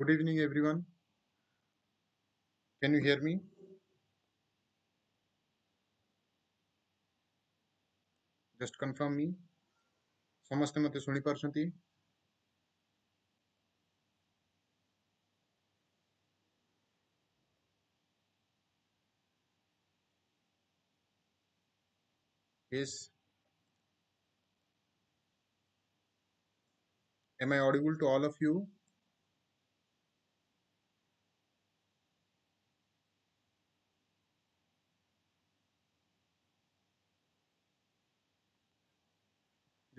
Good evening, everyone. Can you hear me? Just confirm me. Samaste mate suni parchanti. Yes. Am I audible to all of you?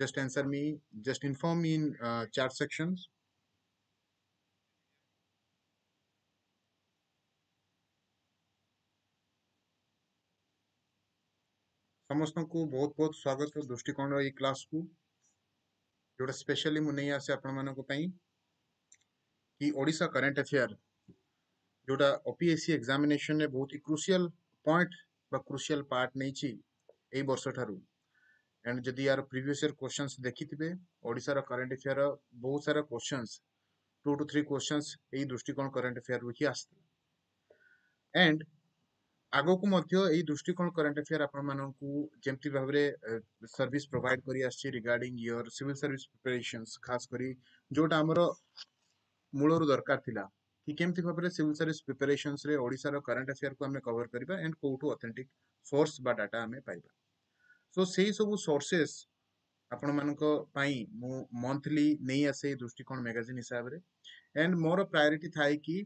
Just answer me, just inform me in chat sections. समस्तों को बहुत बहुत स्वागत है दृष्टिकोण रो ई class को जोड़ा specially मु नहीं आसे आपन मानन को पई कि ओडिशा करंट अफेयर जोड़ा ओपीएससी एग्जामिनेशन ने बहुत ही क्रूशियल पॉइंट बा क्रूशियल पार्ट नै छी एई वर्ष थारू एंड जदी यार प्रीवियस ईयर क्वेश्चंस देखिथिबे ओडिशा रो करंट अफेयर बहुत सारा क्वेश्चंस 2 to 3 क्वेश्चंस एई दृष्टिकोण करंट अफेयर रो ही आस्ते एंड आगो को मध्य एई दृष्टिकोण करंट अफेयर आपन मानन को जेमति भाबरे सर्विस प्रोवाइड करी आछि regarding your civil service preparations खास करी जोटा हमरो मूलरु दरकार थिला कि केमति भाबरे सिविल सर्विस प्रिपरेशंस रे ओडिसा रो करंट अफेयर को हमने कवर करिबा एंड कोठो ऑथेंटिक सोर्स बा डाटा हमें पाइबा सो सेही सब सोर्सेस आपन मानको पई मु मंथली नै आसे दृष्टिकोण मैगजीन हिसाब रे एंड मोर प्रायोरिटी थाई कि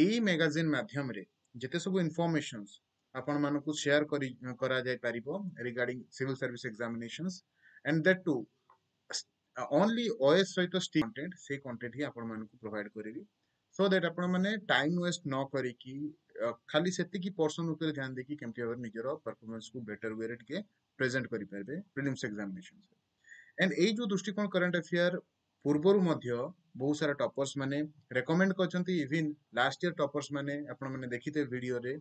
एई मैगजीन माध्यम रे जेते सब इनफॉरमेशंस आपण मानको शेयर करी करा जाय परिबो regarding civil service examinations and that too only ओएस सहित स्टी कंटेंट से कंटेंट ही आपण मानको प्रोवाइड करेबी सो दैट आपण माने टाइम वेस्ट न करी कि खाली सेति की पर्सन ऊपर ध्यान दे कि केमति अवर निजरो परफॉर्मेंस को बेटर वे रेट के प्रेजेंट करी परबे प्रीलिम्स एग्जामिनेशंस एंड ए जो दृष्टिकोण करंट अफेयर पूर्वरु मध्य बहुत सारा टॉपर्स माने रेकमेंड करचंती इवन लास्ट ईयर टॉपर्स माने आपण माने देखिते वीडियो रे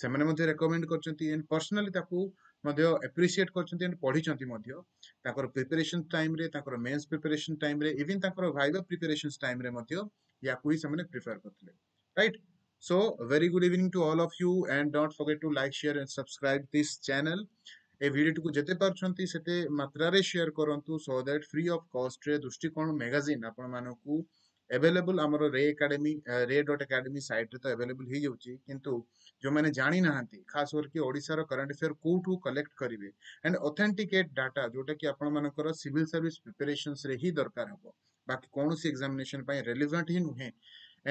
से माने मध्ये रेकमेंड करचंती एंड पर्सनली ताकू मध्ये एप्रिशिएट करचंती एंड पढिचंती मध्ये ताकर प्रिपरेशन टाइम रे ताकर मेंस प्रिपरेशन टाइम रे इवन ताकर वाइवा प्रिपरेशंस टाइम रे मध्ये या कोई से माने प्रेफर करथले right so very good evening to all of you and don't forget to like share and subscribe this channel ए वीडियो को जेते परछंती सेते मात्रा रे शेयर करंतु so that free of cost रे दृष्टिकोण मैगजीन आपण मानकू अवेलेबल हमरो रे एकेडमी ray.academy साइट रे तो अवेलेबल हे जाउची किंतु जो माने जानि नाहंती खास करके ओडिसा रो करंट अफेयर कोठू कलेक्ट करिवे एंड ऑथेंटिकेट डाटा जोटा कि आपण मानकर सिविल सर्विस प्रिपरेशंस रे ही दरकार हबो बाकी कोनोसी एग्जामिनेशन पय रेलेवेंट ही नहे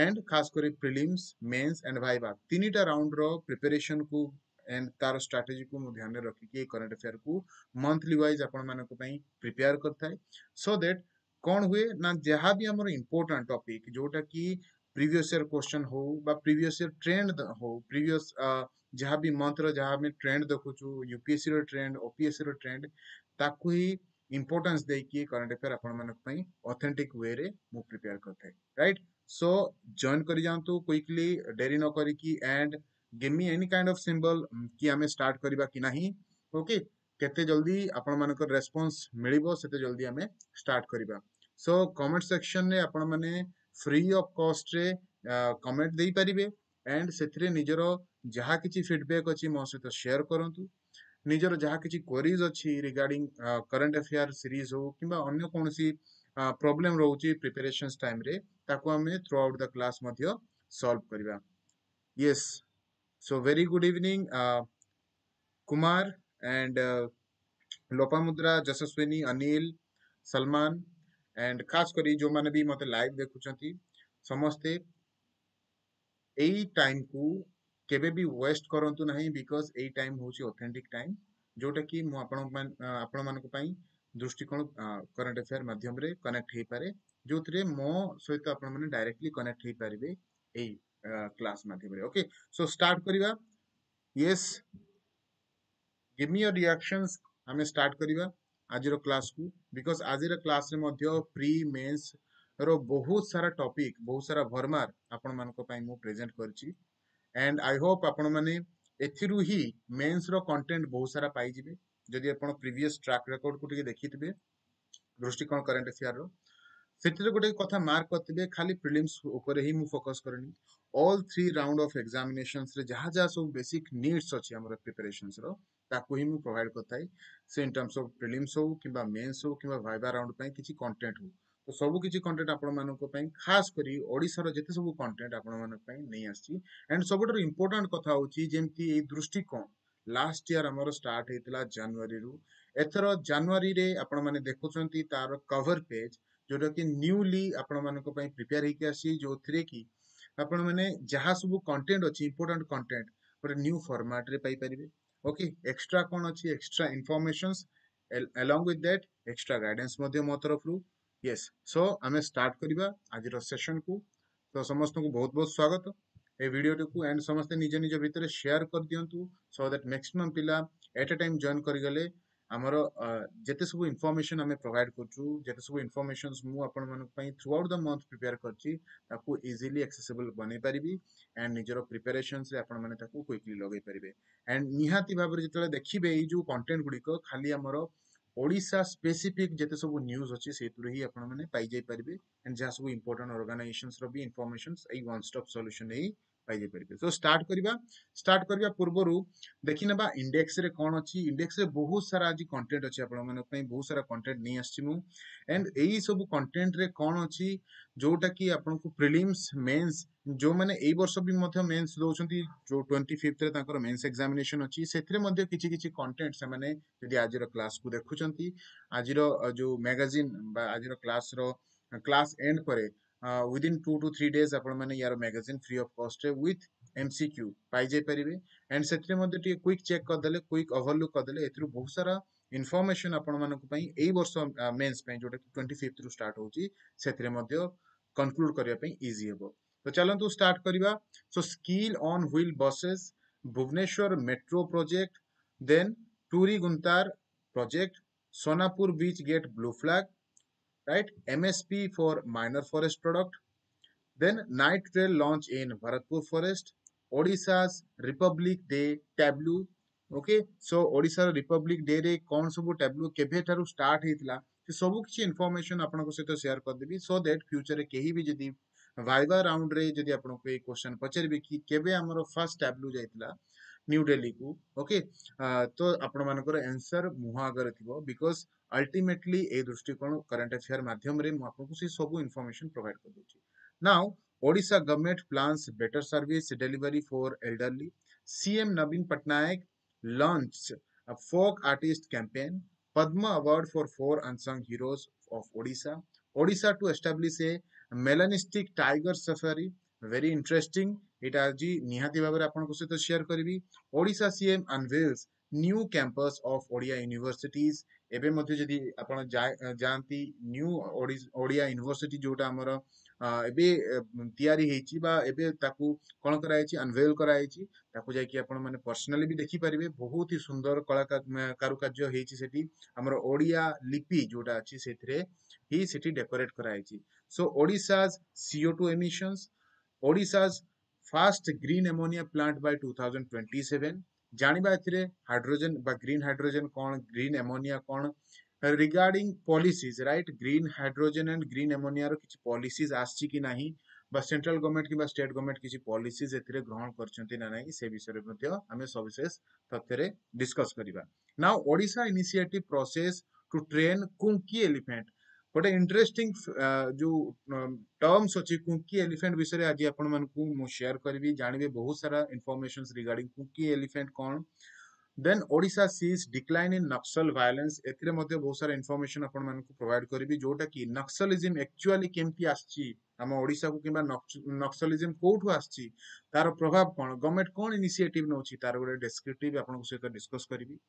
एंड खास करे प्रीलिम्स मेंस एंड वाइवा तीनटा राउंड रो प्रिपरेशन को एंड तार स्ट्रेटजी को ध्यान में रखी कि करंट अफेयर को मंथली वाइज आपण माने को पई प्रिपेयर करता है सो दैट कोन हुए ना जहां भी हमर इंपोर्टेंट टॉपिक जोटा कि प्रीवियस ईयर क्वेश्चन हो बा प्रीवियस ईयर ट्रेंड हो प्रीवियस जहां भी मंत्र जहां में ट्रेंड देखुछु यूपीएससी रो ट्रेंड ओपीएससी रो ट्रेंड ताकू ही इंपोर्टेंस दे कि करंट अफेयर आपण माने को पई ऑथेंटिक वे रे मु प्रिपेयर करता है राइट सो जॉइन करी जानतु क्विकली देरी न करी कि and give me any kind of symbol कि हमें स्टार्ट करिबा कि नाही ओके केते जल्दी आपण मानकर रिस्पांस मिलिबो सेते जल्दी हमें स्टार्ट करिबा सो कमेंट सेक्शन रे आपण माने फ्री ऑफ कॉस्ट रे कमेंट देई परिबे एंड सेथरे निजरो जहा किछि फीडबैक अछि मो सहित शेयर करंतु निजरो जहा किछि क्वेरीज अछि रिगार्डिंग करंट अफेयर सीरीज हो किबा अन्य कोनोसी प्रॉब्लम रहउची प्रिपरेशंस टाइम रे ताको हमें थ्रू आउट द क्लास मध्य सॉल्व करिबा yes So very good evening, Kumar and Lopamudra, Jasaswini, Anil, Salman and खास करी जो माने भी मते लाइव देखुछंती समस्ते एई टाइम को केबे भी वेस्ट करंतु नहीं बिकॉज़ एई टाइम होची ऑथेंटिक टाइम जोटा कि मु आपण मान को पई दृष्टिकोण करंट अफेयर माध्यम रे कनेक्ट हे पारे जोतरे मो सहित आपण माने डायरेक्टली कनेक्ट हे पारिबे एई class माध्यम रे ओके सो स्टार्ट करिवा yes give me your reactions हमें स्टार्ट करिवा आज रो क्लास को बिकॉज़ आज रो क्लास रे मध्य प्री मेंस रो बहुत सारा टॉपिक बहुत सारा भरमार आपण मान को पई मु प्रेजेंट करची एंड आई होप आपण माने एथिरु ही मेंस रो कंटेंट बहुत सारा पाई जिवे जदी आपण प्रीवियस ट्रैक रिकॉर्ड को देखितबे दृष्टिकोण करंट अफेयर रो सेतिर गोटे कथा मार्क करथिबे खाली प्रीलिम्स ऊपर ही मु फोकस करनी all three round of examinations रे जहा जहा सब बेसिक नीड्स अछि हमर प्रिपरेशंस रो ताको ही मु प्रोवाइड करथाय से इन टर्म्स ऑफ प्रीलिम्स हो किबा मेंस हो किबा वाइवा राउंड पय किछि कंटेंट हो तो सब किछि कंटेंट आपण मानको पय खास करी ओडिसा रो जते सब कंटेंट आपण मानको पय नै आछि एंड सबोटर इंपोर्टेंट कथा होछि जेमति ए दृष्टिकोण लास्ट ईयर हमर स्टार्ट हेतला जनवरी रु एथरो जनवरी रे आपण माने देखुछंती तार कवर पेज जोटा कि न्यूली आपण मानको पय प्रिपेयर हे कि आसी जो थ्रे की आपण माने जहा सब कंटेंट अछि इंपोर्टेंट कंटेंट पर न्यू फॉर्मेट रे पाई परिबे ओके एक्स्ट्रा कोन अछि extra informations along with that extra guidance मध्ये मो तरफ रु यस सो आमे स्टार्ट करिबा आज रो सेशन को तो समस्त को बहुत बहुत स्वागत ए वीडियो टकू एंड समस्त निज निज भीतर शेयर कर दियंतु सो दैट मैक्सिमम पिला एट अ टाइम जॉइन करि गेले हमरो जते सब इंफॉर्मेशन हमें प्रोवाइड करछु जते सब इंफॉर्मेशंस मु आपण मन पई throughout the month prepare करछि ताको इजीली एक्सेसिबल बने परिबी एंड निजरो प्रिपरेशंस रे आपण माने ताको क्विकली लगै परिबे एंड निहाती भाबर जतले देखिबे ई जो कंटेंट गुडी को खाली हमरो ओडिसा स्पेसिफिक जते सब न्यूज़ अछि सेतुर ही आपण माने पाई जाय परिबे एंड जा सब इंपोर्टेंट ऑर्गेनाइजेशंस रो भी इंफॉर्मेशंस ए वन स्टॉप सॉल्यूशन ए पाइजे परिबे सो स्टार्ट करबा पूर्वरु देखिनबा इंडेक्स रे कोन अछि इंडेक्स रे बहुत सारा आज कंटेंट अछि आपण मन पई बहुत सारा कंटेंट नै आछि मु एंड एही सब कंटेंट रे कोन अछि जोटा कि आपण को प्रीलिम्स मेंस जो माने एई वर्ष भी मध्य मेंस दोउछंती जो 25th रे ताकर मेंस एग्जामिनेशन अछि सेथरे मध्य किछि किछि कंटेंट से माने यदि आज रो क्लास को देखुछंती आज रो जो मैगजीन बा आज रो क्लास एंड परे within 2 to 3 days आपण माने यार मैगजीन फ्री ऑफ कॉस्ट रे विथ एमसीक्यू पाई जे परिबे एंड सेथरे मध्ये टी क्विक चेक कर देले क्विक ओवरलुक कर देले एथरु बहुत सारा इंफॉर्मेशन आपण मानको पई एई वर्ष मेंस पई जोटा 25th रु स्टार्ट होची सेथरे मध्ये कंक्लूड करिया पई इजी हेबो तो चलंतु स्टार्ट करिवा so skill on wheel buses Bhubaneswar metro project then टूरी गुंतार project Sonapur beach get blue flag right MSP for minor forest product then night rail launch in Bharatpur forest Odisha's Republic Day tableau okay so Odisha Republic Day re kon sabu tableau kebe taru start hitla se sabu kichi information apan ko seta share kar debi so that future re kehi bi jodi viva round re jodi apan ko ei question pacharbe ki kebe amaro first tableau jaitla new Delhi को okay तो आपण मानकर answer मुहा अगर थिबो because ultimately ए दृष्टिकोण current affair माध्यम रे मु आपन को से सब इंफॉर्मेशन प्रोवाइड कर दोछि now Odisha government plans better service delivery for elderly CM Naveen Patnaik launch a folk artist campaign Padma award for 4 unsung heroes of Odisha Odisha to establish a melanistic tiger safari very interesting इटा जी निहाती बाबरे आपण को सहित शेयर करबी Odisha CM unveils new campus of Odia universities एबे मध्ये यदि आपण जानती न्यू ओडिया यूनिवर्सिटी जोटा हमर एबे तयारी हेची बा एबे ताकू कोन करायची अनवेल करायची ताकू जाय कि आपण माने पर्सनली भी देखि परिबे बहुत ही सुंदर कला कारुकार्य हेची सेठी हमर ओडिया लिपि जोटा अछि सेथरे ही सिटी डेकोरेट करायची so Odisha's CO2 emissions Odisha's First green ammonia plant by 2027 जानिबा एथिरे हाइड्रोजन बा ग्रीन हाइड्रोजन कोन ग्रीन अमोनिया कोन regarding policies right green hydrogen and green ammonia रो किछि पॉलिसीज आछि कि नाही बा सेंट्रल गवर्नमेंट कि बा स्टेट गवर्नमेंट किछि पॉलिसीज एथिरे ग्रहण करछन्ती ना नाही से विषय रे मध्ये हमें सविशेष तथ्य रे डिस्कस करिबा now Odisha initiative process to train kunki elephant गोटे इंटरेस्टिंग जो टर्म्स अछि कुंकी एलिफेंट विषय रे आज आपण मन को मु शेयर करबी जानबे बहुत सारा इंफॉर्मेशंस रिगार्डिंग कुंकी एलिफेंट कोन then Odisha sees decline in Naxal violence एथिरे मध्ये बहुत सारा इंफॉर्मेशन आपण मन को प्रोवाइड करबी जोटा कि नक्सलिज्म एक्चुअली केमती आछि हम ओडिशा को किबा नक्सलिज्म कोठु आछि तार प्रभाव कोन गवर्नमेंट कोन इनिशिएटिव नउछि तार गोटे डिस्क्रिप्टिव आपण को सहित डिस्कस करबी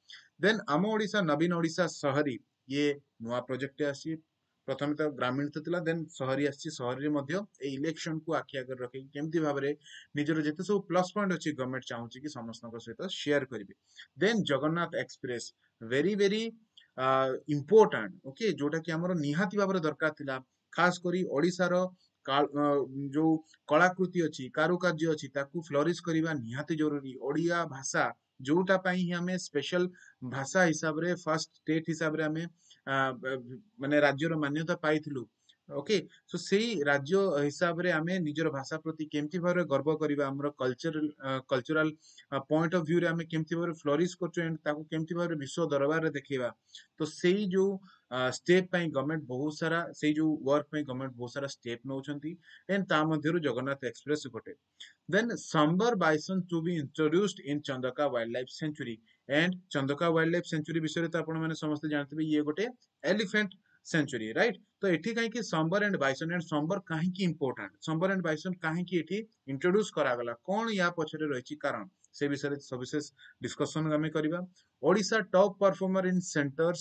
देन आमो ओडिशा नवीन ओडिशा शहरी ये नवा प्रोजेक्ट आछि प्रथम तो ग्रामीण तला देन शहरी आछि शहरी मध्ये ए इलेक्शन को आखि आगर रखि केमति भाबरे निजर जते सब प्लस पॉइंट अछि गवर्नमेंट चाहूछि कि समस्त को सहित शेयर करबे then Jagannath express very very important okay जोटा कि हमर निहाती भाबरे दरकार थिला खास करी ओडिसा रो जो कलाकृति अछि कारुकार्य अछि ताकू फ्लोरिश करबा निहाती जरूरी ओडिया भाषा जोटा पई हमें स्पेशल भाषा हिसाब रे फर्स्ट स्टेट हिसाब रे हमें माने राज्य रो मान्यता पाइथिलु Okay, so see, Rajyo Hisabre, Ame, Nijor Bhasa Proti, Kemtivar, Gorbo Koriba, Amro, cultural point of view, Ame, Kemtivar, Flourish Kotu, and Taku Kemtivar, Viso, Doravara, the Kiva. To say you state by government Bohusara, say you work by government Bohusara state notionti, and Tamadhiru Jagannath Express Kote. Then Sambar bison to be introduced in Chandaka Wildlife Sanctuary, and Chandaka Wildlife Sanctuary, Visorita Ponamana Samasta Jantabi Yegote, elephant. Century, right? So, it is Sambar and Sambar kahinki important. Sambar and Bison kahinki eti introduce karagala. Kon ya pachare roichi karan. Se bisare services discussion ame kariba. Odisha top performer in center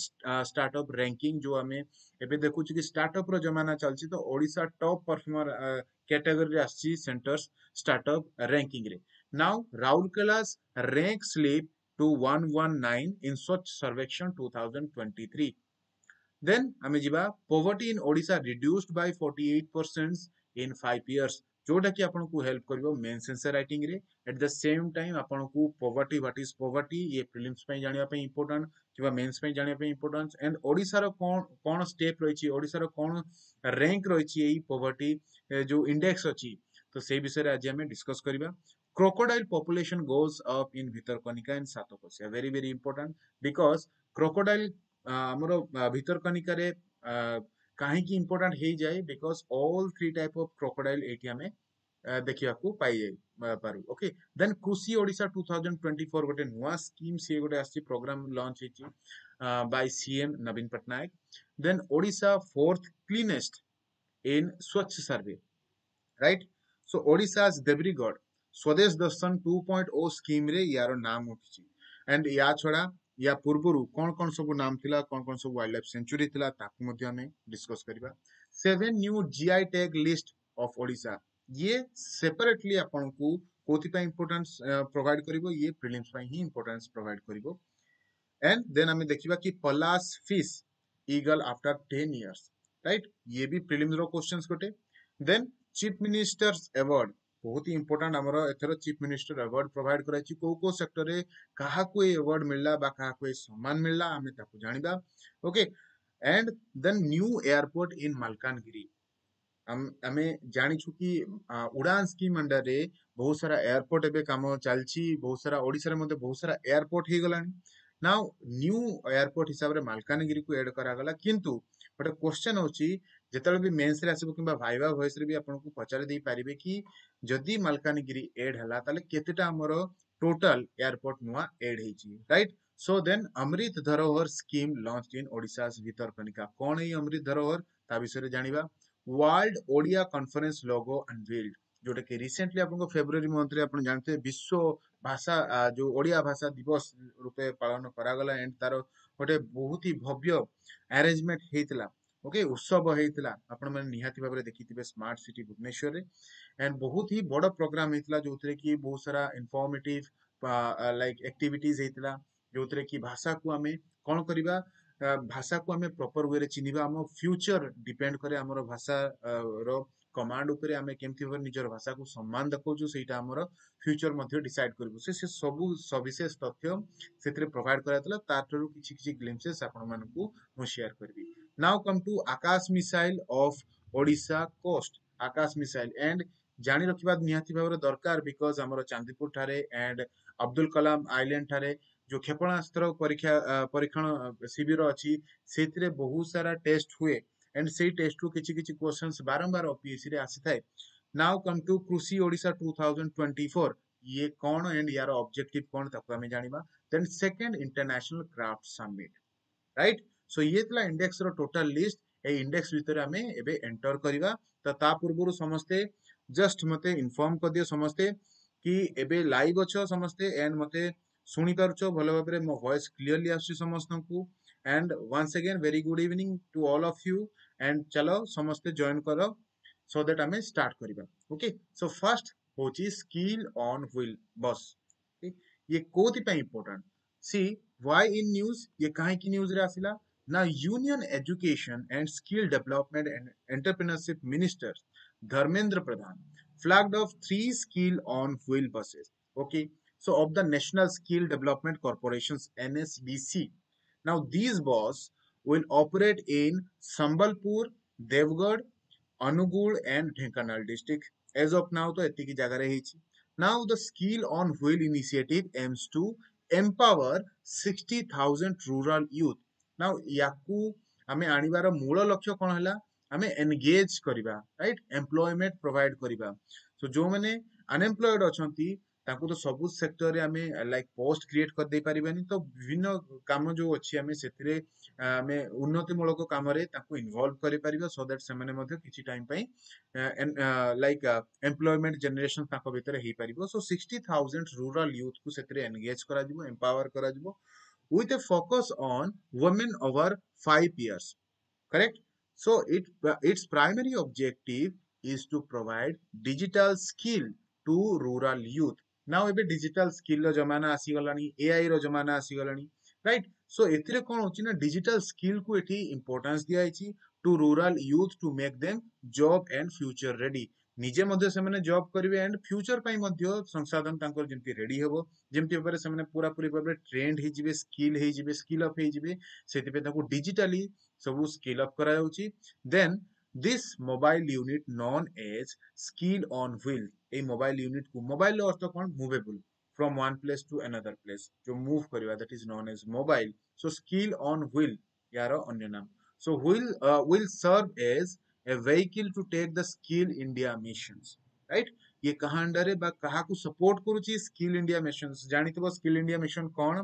startup ranking jo ame ebe dekhuchi ki startup ro jamana chalchi to Odisha top performer category aschi centers startup ranking re. Now Rourkela's rank slip to 119 in Swachh Sarvekshan 2023. Then, Amejiba, poverty in Odisha reduced by 48% in 5 years. Joda ki apanku help karibo main censor writing re. At the same time, apanku poverty, what is poverty? Ye prelims pain janiya pain important, kiwa mains pain janiya pain important. And Odisha ro kon step roichi, Odisha ro kon rank roichi ei poverty jo index roichi. So, sei bisare aji ame discuss kariba. Crocodile population goes up in Bhitarkanika and Satokosia. Very, very important because crocodile amaro Bhitarkanika re kahinki important hei jai because all three type of crocodile eti ame dekhiba ku pai paru. Okay, then Krushi Odisha 2024 gote nua scheme se gote aschi program launch hechi by CM Naveen Patnaik. Then Odisha fourth cleanest in Swachh survey, right? So Odisha's debris god Swadesh Darshan 2.0 scheme re yaro naam uthichi and ya chhada या पूर्वरु कौन-कौन सबो नाम थिला कौन-कौन सब wildlife sanctuary थिला ताकु मध्ये हमें डिस्कस करिबा. 7 new GI tag list of Odisha ये सेपरेटली आपण को कोथि पय इंपोर्टेंस प्रोवाइड करिवो ये प्रीलिम्स पय ही इंपोर्टेंस प्रोवाइड करिवो. एंड देन हमें देखिबा कि पलास fish eagle after 10 years, right? ये भी प्रीलिम्स रो क्वेश्चंस कोटे. देन चीफ मिनिस्टर्स अवार्ड बहुत ही इंपोर्टेंट हमरो एथरो चीफ मिनिस्टर अवार्ड प्रोवाइड कराई छी को सेक्टर रे काहा को ए अवार्ड मिलला बा काहा को सम्मान मिलला हमें ताको जानिबा. Okay, and then new airport in Malkangiri हमें जानि छु कि उड़ान स्कीम अंडर रे बहुत सारा एयरपोर्ट एबे काम चलछि बहुत सारा ओडिसा रे मध्ये बहुत सारा एयरपोर्ट हे गलानी. नाउ न्यू एयरपोर्ट हिसाब रे मालकानगिरी को ऐड करा गला किंतु बट क्वेश्चन होछि जेतल भी मेंस रे आसीबो किबा भाइवा वॉइस रे भी आपण को पचार दे पारिबे कि जदी मालकानगिरी ऐड हला ताले केतेटा हमरो टोटल एयरपोर्ट नुवा ऐड हेची, right? So then Amrit Dharohar scheme launched in Odisha's Bhitarkanika कोन ए अमृत धरोहर ता विषय रे जानिबा. World Odia conference logo unveiled जोटे के रिसेंटली आपण को फेब्रुअरी मंथ रे आपण जानते विश्व भाषा जो ओडिया भाषा दिवस रूपे पालन करा गला एंड तारो ओटे बहुत ही भव्य अरेंजमेंट हेतला. ओके, उत्सव हेतला आपण माने निहाती भाबरे देखिथिबे स्मार्ट सिटी भुवनेश्वर रे एंड बहुत ही बडो प्रोग्राम हेतला जोतरे की बहुत सारा इंफॉर्मेटिव लाइक एक्टिविटीज हेतला जोतरे की भाषा को हमें कोन करिबा भाषा को हमें प्रॉपर वे रे चिनिबा हम फ्यूचर डिपेंड करे हमर भाषा रो कमांड उपरे हमें केमथि वर निजर भाषा को सम्मान दखौ जो सेटा हमर फ्यूचर मध्ये डिसाइड करबो से सब सर्विसेस तथ्य सेतरे प्रोवाइड करायतला तातरु किछि किछि ग्लिम्पसेस आपण मानकू हम शेयर करबी. Now come to Akash Missile of Odisha coast. Akash Missile and Jani Rakhibad Nihati Bhavara Dorkar because Amaro Chandipur Thare and Abdul Kalam Island Thare, Jo Khepanastra Parikhana Sibiro Achi, Setre Bohusara test hue and say test to Kichikichi questions Barambar of PSC Asithai. Now come to Krushi Odisha 2024. Ye Kono and Yara objective Kon Takame Janiba. Then second International Craft Summit. Right? So ये तला index रो total list ए index भीतर हमें एबे enter करिबा त ता पूर्वरु समस्ते just मते inform कर दियो समस्ते कि एबे live अछो समस्ते and मते सुनी पारुछो भलो भाबरे मो voice clearly आसी समस्तनकु. And once again very good evening to all of you and चलो समस्ते join करो so that हमें start करिबा. Okay, so first होची skill on wheel बस. Okay, ये कोथि पय important see why in news ये काहे की news रे आसीला. Now, Union Education and Skill Development and Entrepreneurship Minister Dharmendra Pradhan flagged off 3 skill on wheel buses. Okay, so of the National Skill Development Corporations NSDC. Now, these buses will operate in Sambalpur, Devgarh, Anugul and Dhenkanal district. As of now, etiki jaga rehichi. Now the Skill on Wheel initiative aims to empower 60,000 rural youth. Now yaku ame anibara mula lakshya kon hela ame engage kariba, right? Employment provide kariba. So jo mane unemployed achanti ताको तो सब sector रे हमें like post create कर दे परिबानी तो विभिन्न काम जो अछि हमें सेतिरे हमें उन्नति मूलक काम रे ताको इन्वॉल्व करे परिबा सो दैट सेमाने मध्ये किछि टाइम पई लाइक एम्प्लॉयमेंट जनरेशन ताको भीतर हे परिबो सो 60000 रूरल यूथ को सेतिरे एंगेज करा जिवो एम्पावर करा जिवो with a focus on women over 5 years correct so it's primary objective is to provide digital skill to rural youth Now ebe digital skill ro jamana asigalani AI ro jamana asigalani right so etire kon hochi na digital skill ku ethi importance diya aichi to rural youth to make them job and future ready nije madhya semane job karibe and future pai madhya sansadhan tankor jemti ready hebo jemti upare semane pura puri upare trained he jibe skill up he jibe setipe taku digitally sabu skill up kara jauchi then this mobile unit known as skill on wheel a mobile unit को mobile अर्थ कोन movable from one place to another place जो move करिवा that is known as mobile so skill on wheel यार अन्य नाम so wheel will serve as a vehicle to take the skill India missions right ये कहां under है बा कहा को support करूची skill India missions जानितो skill India mission कोन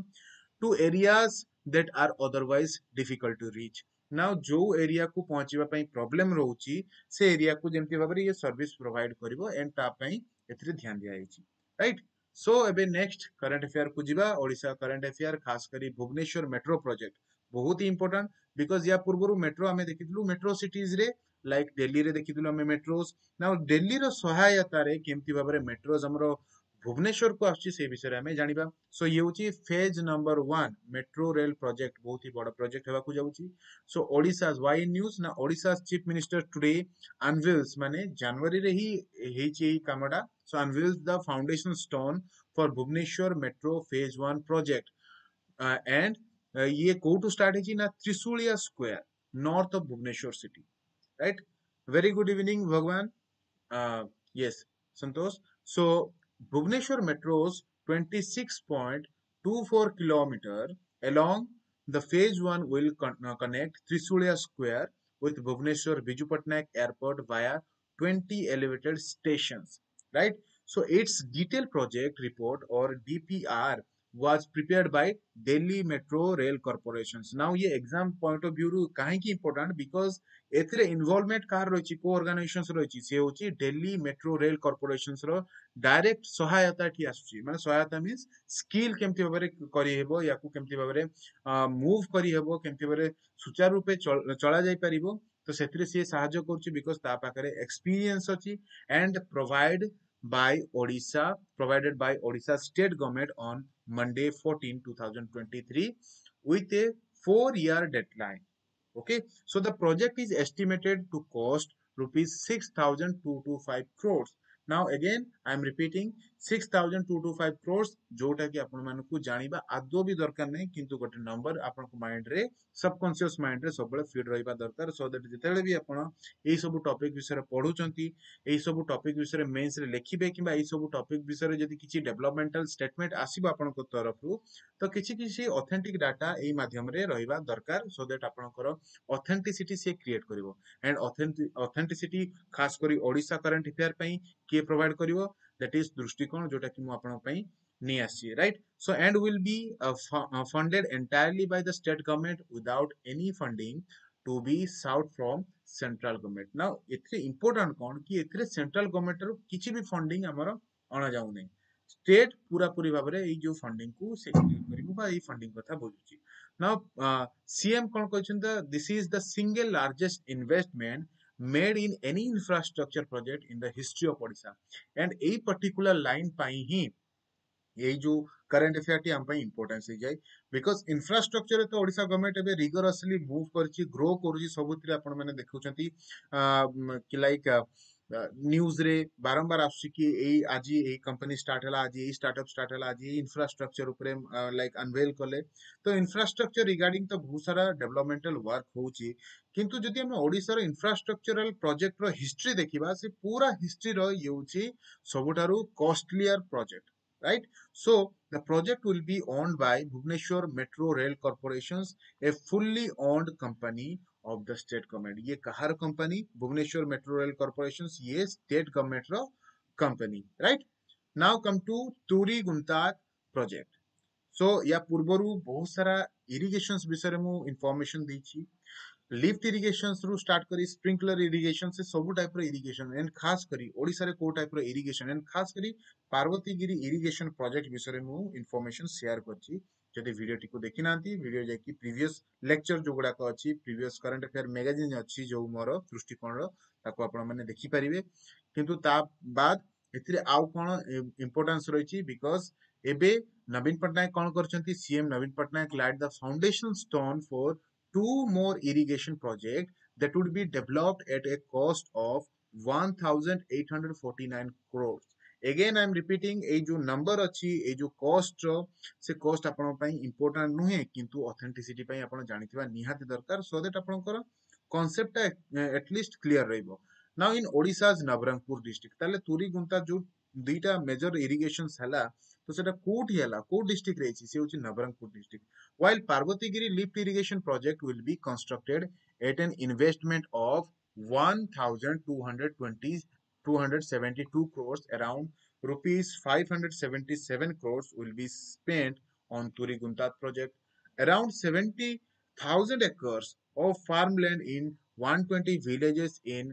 to areas that are otherwise difficult to reach Now, जो एरिया को पहुँचीबा पई प्रॉब्लम रहउची से एरिया को जेमति भाबरे ये सर्विस प्रोवाइड करबो एंड ता पई एथरे ध्यान दिया आइची राइट सो एबे नेक्स्ट करंट अफेयर को जिबा ओडिसा करंट अफेयर खास करी भुवनेश्वर मेट्रो प्रोजेक्ट बहुत ही इंपोर्टेंट बिकॉज़ या पूर्वरु मेट्रो हमें देखितलु मेट्रो सिटीज रे लाइक दिल्ली रे देखितलु हमें मेट्रोस नाउ दिल्ली रो सहायता रे केमति भाबरे मेट्रोस हमरो भुवनेश्वर को आछि से विषय रे हमें जानिबा सो ये होची phase number 1 metro rail project बहुत ही बड़ा प्रोजेक्ट हेबा को जाउची सो ओडिसा वाई न्यूज ना Odisha chief minister today unveils माने जनवरी रे ही हेची कामडा so unveils the foundation stone for Bhubaneswar metro phase 1 project and ये को टू स्टार्ट हेची ना Trisulia square north of Bhubaneswar city right very good evening Bhagwan yes Santosh so Bhubaneswar Metro's 26.24 km along the phase 1 will connect Trisulia Square with Bhubaneswar Biju Patnaik Airport via 20 elevated stations, right? So its detailed project report or DPR was prepared by Delhi Metro Rail Corporation. Now ye exam point of view kahi ki important because एथरे involvement कार रोची को organisations रोची से होची Delhi metro rail corporations रो direct सहायता ठी आसुची माने सहायता मींस स्किल केमति भाबरे करी हेबो याकु केमति भाबरे मूव करी हेबो केमति भाबरे सुचारू रूपे चला जाई परिबो तो सेथरे से सहायता करची बिकॉज़ ता पाकरे एक्सपीरियंस अछि and provided by Odisha state government on Monday 14 2023 with a 4-year deadline Okay, so the project is estimated to cost rupees 6,225 crores. Now again, I am repeating 6,225 crores. जोटा कि आपन मानु को जानिबा आदो भी दरकार नै किंतु गोटे नंबर आपन को माइंड रे सबकॉन्शियस माइंड रे सबले फीड रहिबा दरकार सो दैट जेतेले भी आपन एई सब टॉपिक विषय रे पढु चंती एई सब टॉपिक विषय रे मेंस रे लेखिबे किबा एई सब टॉपिक विषय रे जदी किछि डेवलपमेंटल स्टेटमेंट आसीबा आपन को तरफ रु तो किछि किछि ऑथेंटिक डाटा एई माध्यम रे रहिबा दरकार सो दैट आपन को ऑथेंटिसिटी से क्रिएट करिवो एंड ऑथेंटिसिटी खास करी ओडिसा करंट अफेयर पई के प्रोवाइड करिवो That is दृष्टिकोण जोटा कि मु आपन पई नै आसी right so and will be funded entirely by the state government without any funding to be sought from central government now एथरे इंपोर्टेंट कोन कि एथरे सेंट्रल गवर्नमेंट रो किछि भी फंडिंग हमर अना जाउ नै स्टेट पूरा पूरी भाबे रे ई जो फंडिंग को सेक्रेट करिबो बा ई फंडिंग कथा बोलुची नाउ सीएम कोन कहछन the this is the single largest investment made in any infrastructure project in the history of Odisha and a particular line पाई ही ये जो current affair टी हम पाई importance है जाए because infrastructure तो Odisha government अबे rigorously move कर ची grow कर ची सबूत रे अपन मैंने देखो चंती कि like न्यूज रे बारंबार आसुकी एई आजी एई कंपनी स्टार्ट हला आजी एई स्टार्टअप स्टार्ट हला आजी इंफ्रास्ट्रक्चर उपरे लाइक अनवेल करले तो इंफ्रास्ट्रक्चर रिगार्डिंग तो बहुत सारा डेवलपमेंटल वर्क होउची किंतु जदि हम ओडिसा रो इंफ्रास्ट्रक्चरल प्रोजेक्ट रो हिस्ट्री देखिबा से पूरा हिस्ट्री रो येउची सबुटारू costlier project right so the project will be owned by Bhubaneswar Metro Rail Corporations, a fully owned company of the state government. Ye kahar company Bhubaneswar Metro Rail Corporations, ye state government ro company, right? Now come to Turi Guntat project. So ya purbaru bahut sara irrigations bisare mu information dechi, lift irrigation रु start करी sprinkler irrigation से सब type row irrigation and खास करी ओडिसा रे को type row irrigation and खास करी पार्वतीगिरी इरिगेशन प्रोजेक्ट विषय मु इनफॉरमेशन शेयर करची जदि वीडियो टी को देखि नांती वीडियो जे कि प्रीवियस लेक्चर जो गुडा को अछि प्रीवियस करंट अफेयर मैगजीन अछि जो मोर दृष्टिकोण रो ताको आपण माने देखि परिबे किंतु ता बाद एथिरे आउ कोन इंपोर्टेंस रहिछि बिकॉज़ एबे नवीन पटनायक कोन करछंती CM Naveen Patnaik laid the foundation stone for two more irrigation projects that would be developed at a cost of 1,849 crores. Again, I am repeating, a jo number achi, a jo cost, se cost apano pai important nuhe, kintu authenticity pai apano janithiba nihati darkar, so that apano kora concept at least clear rahibo. Now in Odisha's Nabrangpur district, tale Turi Gunta jo dita major irrigations hala, तो सेटा coat हेला coat district रहिछि से होछि Nabarangpur district while Parbatigiri lift irrigation project will be constructed at an investment of 1272 crores around rupees 577 crores will be spent on Turi Guntat project. Around 70,000 acres of farmland in 120 villages in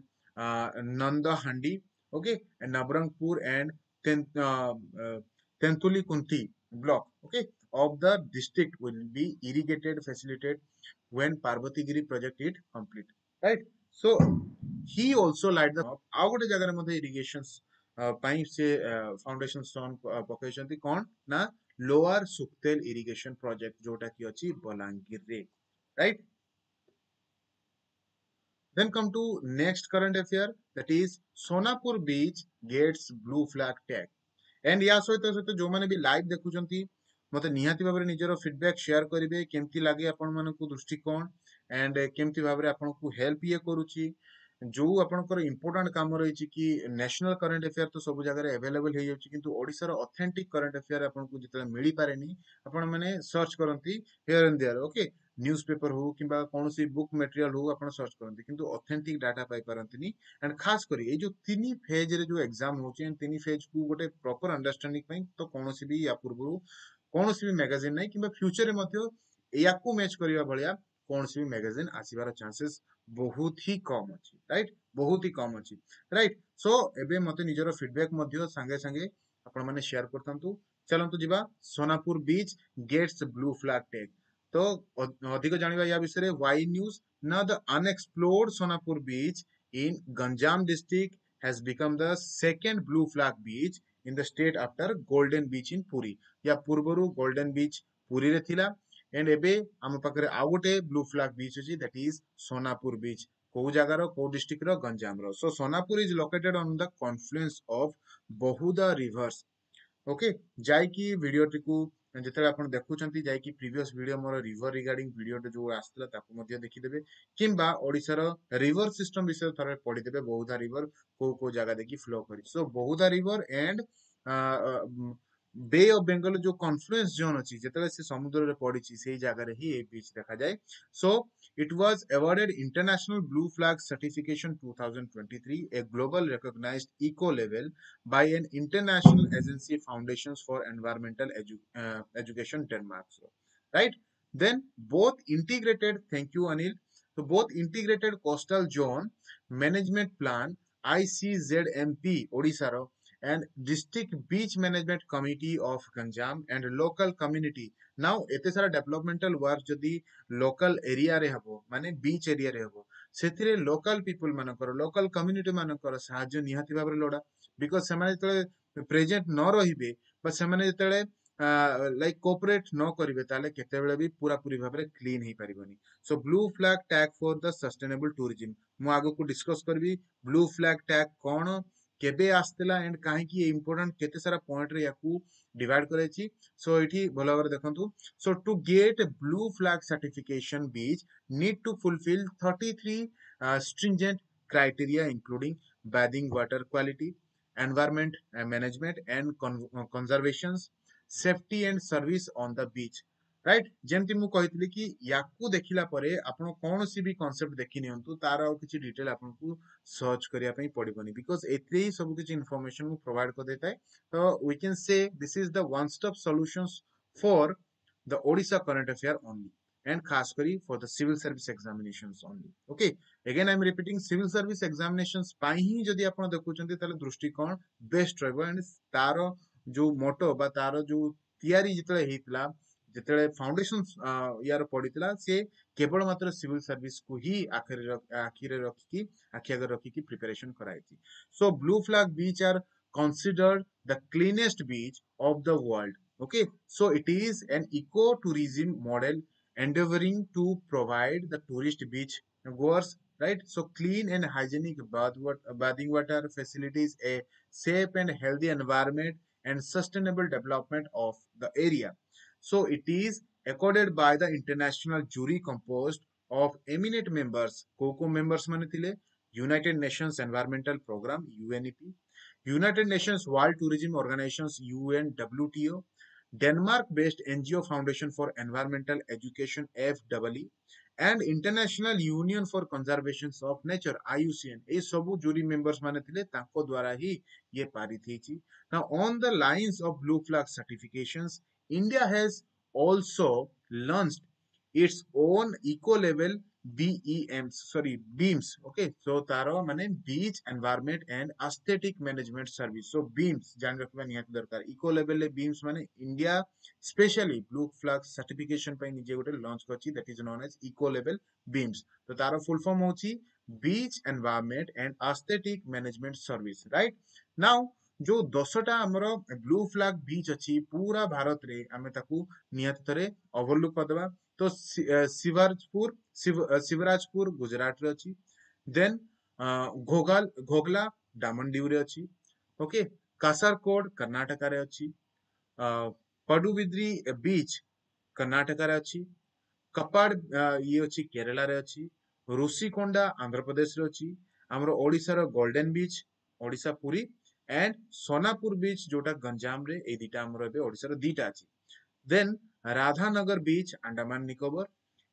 Nandahandi, okay, and Nabrangpur and Tentuli Kunti block, okay, of the district will be irrigated, facilitated when Parvotigiri project is complete, right? So he also light the out jagar madhe irrigations pipe se foundation stone pokaichhanti kon na lower Suktel irrigation project jota ki achi Balangir re, right? Then come to next current affair, that is Sonapur beach gets blue flag tag. And या सहित जो माने भी live देखुछंती मते निहाती भाबरे निजरो feedback share करिवे केमती लागे आपण मानकू दृष्टिकोण एंड केमती भाबरे आपनकू हेल्प ये करूची जो आपनकर इंपोर्टेंट काम रहिछि कि नेशनल करंट अफेयर तो सब जगह रे अवेलेबल हे जाउछि किंतु ओडिसा रो ऑथेंटिक करंट अफेयर आपनकू जितले मिली पारेनी आपण माने सर्च करंती here and there, okay, newspaper हो किबा कोनोसी बुक मटेरियल हो आपण सर्च करंती किंतु ऑथेंटिक डाटा पाई परंतनी एंड खास करी ए जो तीनी फेज रे जो एग्जाम होचे एंड तीनी फेज को गोटे प्रॉपर अंडरस्टैंडिंग पई तो कोनोसी भी या पूर्व कोनोसी भी मैगजीन नै किबा फ्यूचर रे मथयो याकू मैच करिवा भलिया कोनोसी भी मैगजीन आसीबार चांसेस बहुत ही कम अछि, राइट, बहुत ही कम अछि, राइट? सो एबे मते निजरो फीडबैक मथयो संगे संगे आपण माने शेयर करतंतु चलंतु जिबा Sonapur beach gets blue flag tag तो अधिक जानिबा या विषय रे वाई न्यूज ना the unexplored Sonapur beach in Ganjam district has become the second blue flag beach in the state after golden beach in Puri या पूर्वरु गोल्डन बीच पुरी रे थिला एंड एबे हम पाकरे आ गोटे ब्लू फ्लैग बीच अछि दैट इज सोनापुर बीच को जगह रो को डिस्ट्रिक्ट रो गंजाम रो so Sonapur is located on the confluence of Bahuda rivers, okay, जाय की वीडियो टिकू जेतले आपण देखुछंती जाय की प्रीवियस वीडियो मोर रिवर रिगार्डिंग वीडियो जो आस्तला ताको मध्ये देखि देबे किबा ओडिसा रो रिवर सिस्टम विषय थरे पढि देबे बहुधा रिवर को जगह देखि फ्लो करी so Bahuda river and bay of Bengal जो कॉन्फ्लुएंस जोन अछि जेतले से समुद्र रे पड़ी छि सेही जगह रे ही ए बीच देखा जाय so it was awarded international blue flag certification 2023 a global recognised eco level by an international agency foundations for environmental education Denmark, right? Then both integrated, thank you Anil, तो both integrated coastal zone management plan ICZMP Odisha रो and district beach management committee of Ganjam and local community now एते सारा developmental work जदी local area रे हबो माने beach area रे हबो सेथिरे local people मानकर local community मानकर सहाय्य निहाति भाबरे लोडा because सेमाने जतले present न रहिबे बस सेमाने जतले like cooperate no karibe tale kete bele bi pura puri bhabare clean he paribani. So blue flag tag for the sustainable tourism mo ago ko discuss karbi blue flag tag kon kebe astela and kahi ki important kete sara point re yaku divide karechi. So iti bhala bhare dekhantu. So to get a blue flag certification beach need to fulfill 33 stringent criteria including bathing water quality, environment management and conservations, safety and service on the beach, right? जेमती मु कहितली कि याकू देखिला परे आपण कोनोसी भी concept देखि नियंतु तार आ किछि डिटेल आपण को सर्च करिया पई पडिबोनी बिकॉज़ एतरे ही सब किछि इंफॉर्मेशन मु प्रोवाइड कर देताय. तो we can say this is the one stop solutions for the Odisha current affair only and khas kari for the civil service examinations only. Okay, again I am repeating civil service examinations pai hi jodi apna dekhuchanti tale drushti kon best rahibo and taro jo motto ba taro jo tiari jitale heitla jitale foundations yar paditla se kebal matra civil service ku hi akhire rakhi ki akhyagara rakhi ki preparation karaiti. So blue flag beach are considered the cleanest beach of the world. Okay, so it is an eco tourism model endeavoring to provide the tourist beach goers, right? So clean and hygienic bathing water facilities, a safe and healthy environment and sustainable development of the area. So it is accorded by the international jury composed of eminent members, COCO members manithile, United Nations Environmental Program, UNEP, United Nations World Tourism Organizations, UNWTO, Denmark-based NGO Foundation for Environmental Education (FEE) and International Union for Conservation of Nature (IUCN). These all jury members माने थिले ताको द्वारा ही ये पारित ही थी. Now on the lines of blue flag certifications, India has also launched its own eco-level BEMs. Okay, so तारो माने beach environment and aesthetic management service. So beams जान रखना निहात दरकार. Eco level ले beams माने India specially blue flag certification पे निजे गोटे launch करची. That is known as eco level beams. तो तारो full form होची beach environment and aesthetic management service. Right now जो 200 हमरा blue flag beach अच्छी पूरा भारत रे हमें ताकू निहात तरे overlook कर दबा. तो शिवराजपुर गुजरात रे अछि, देन घोगला डामन डीव रे अछि, ओके कासरकोड कर्नाटक रे अछि, पडुबिद्री बीच कर्नाटक रे अछि, कपाड़ ये अछि केरला रे अछि, ऋषिकोंडा आंध्र प्रदेश रे अछि, हमरो ओडिसा रो golden beach Odisha Puri and Sonapur beach जोटा गंजाम रे ए दिटा हमरो बे ओडिसा रो दिटा अछि, then Radhanagar Beach, Andaman Nicobar,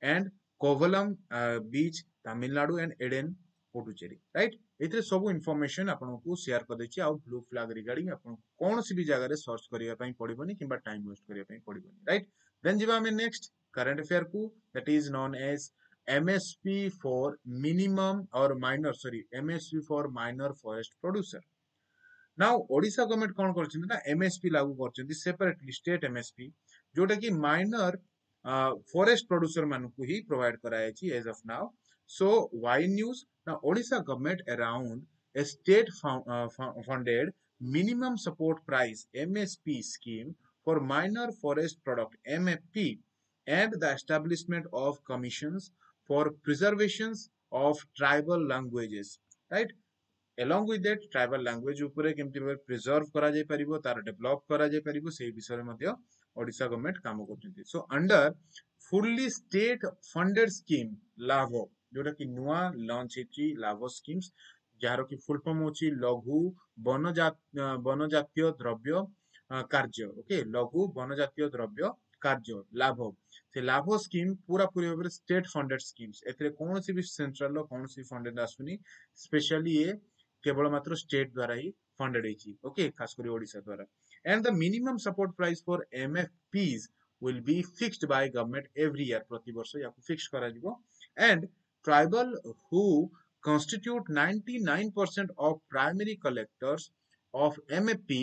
and Kovalam Beach, Tamil Nadu, and Eden, Puducherry. Right? इतने सबू information अपनों को share कर देची आउ blue flag regarding अपनों कौन सी भी जगह रे search करिया पाएं पढ़ी बनी किंबा time waste करिया पाएं पढ़ी बनी. Right? Then जिवा हमें next current affair को that is known as MSP for minimum or minor sorry MSP for minor forest producer. Now Odisha government कौन कर चुकी है ना MSP लागू कर चुकी है separately state MSP जोटा कि minor forest producer मानों को ही provide कराया चाहिए as of now. So why news now Odisha government around a state funded minimum support price MSP scheme for minor forest product MFP and the establishment of commissions for preservations of tribal languages, right? along with that tribal language उपरे केमति भाबे preserve करा जाय परिबो तार develop करा जाय परिबो सेही विषय रे मध्ये ओडिसा गवर्नमेंट काम करथिते. So under fully state funded scheme लाभो जोटा कि नुवा लॉन्च हेची लाभो स्कीम्स जारो कि फुल फॉर्म होची लघु वनजातीय द्रव्य कार्य. ओके लघु वनजातीय द्रव्य कार्य लाभो से लाभो स्कीम पूरा पूरी भाबे स्टेट फंडेड स्कीम्स एतरे कोनोसी भी सेंट्रल लो कोनोसी फंडेड आसुनी स्पेशली ये केवल मात्र स्टेट द्वारा ही फंडेड होची. ओके खास करी ओडिसा द्वारा. And the minimum support price for MFPs will be fixed by government every year प्रति वर्ष याकू फिक्स करा जिवो and tribal who constitute 99% of primary collectors of MFP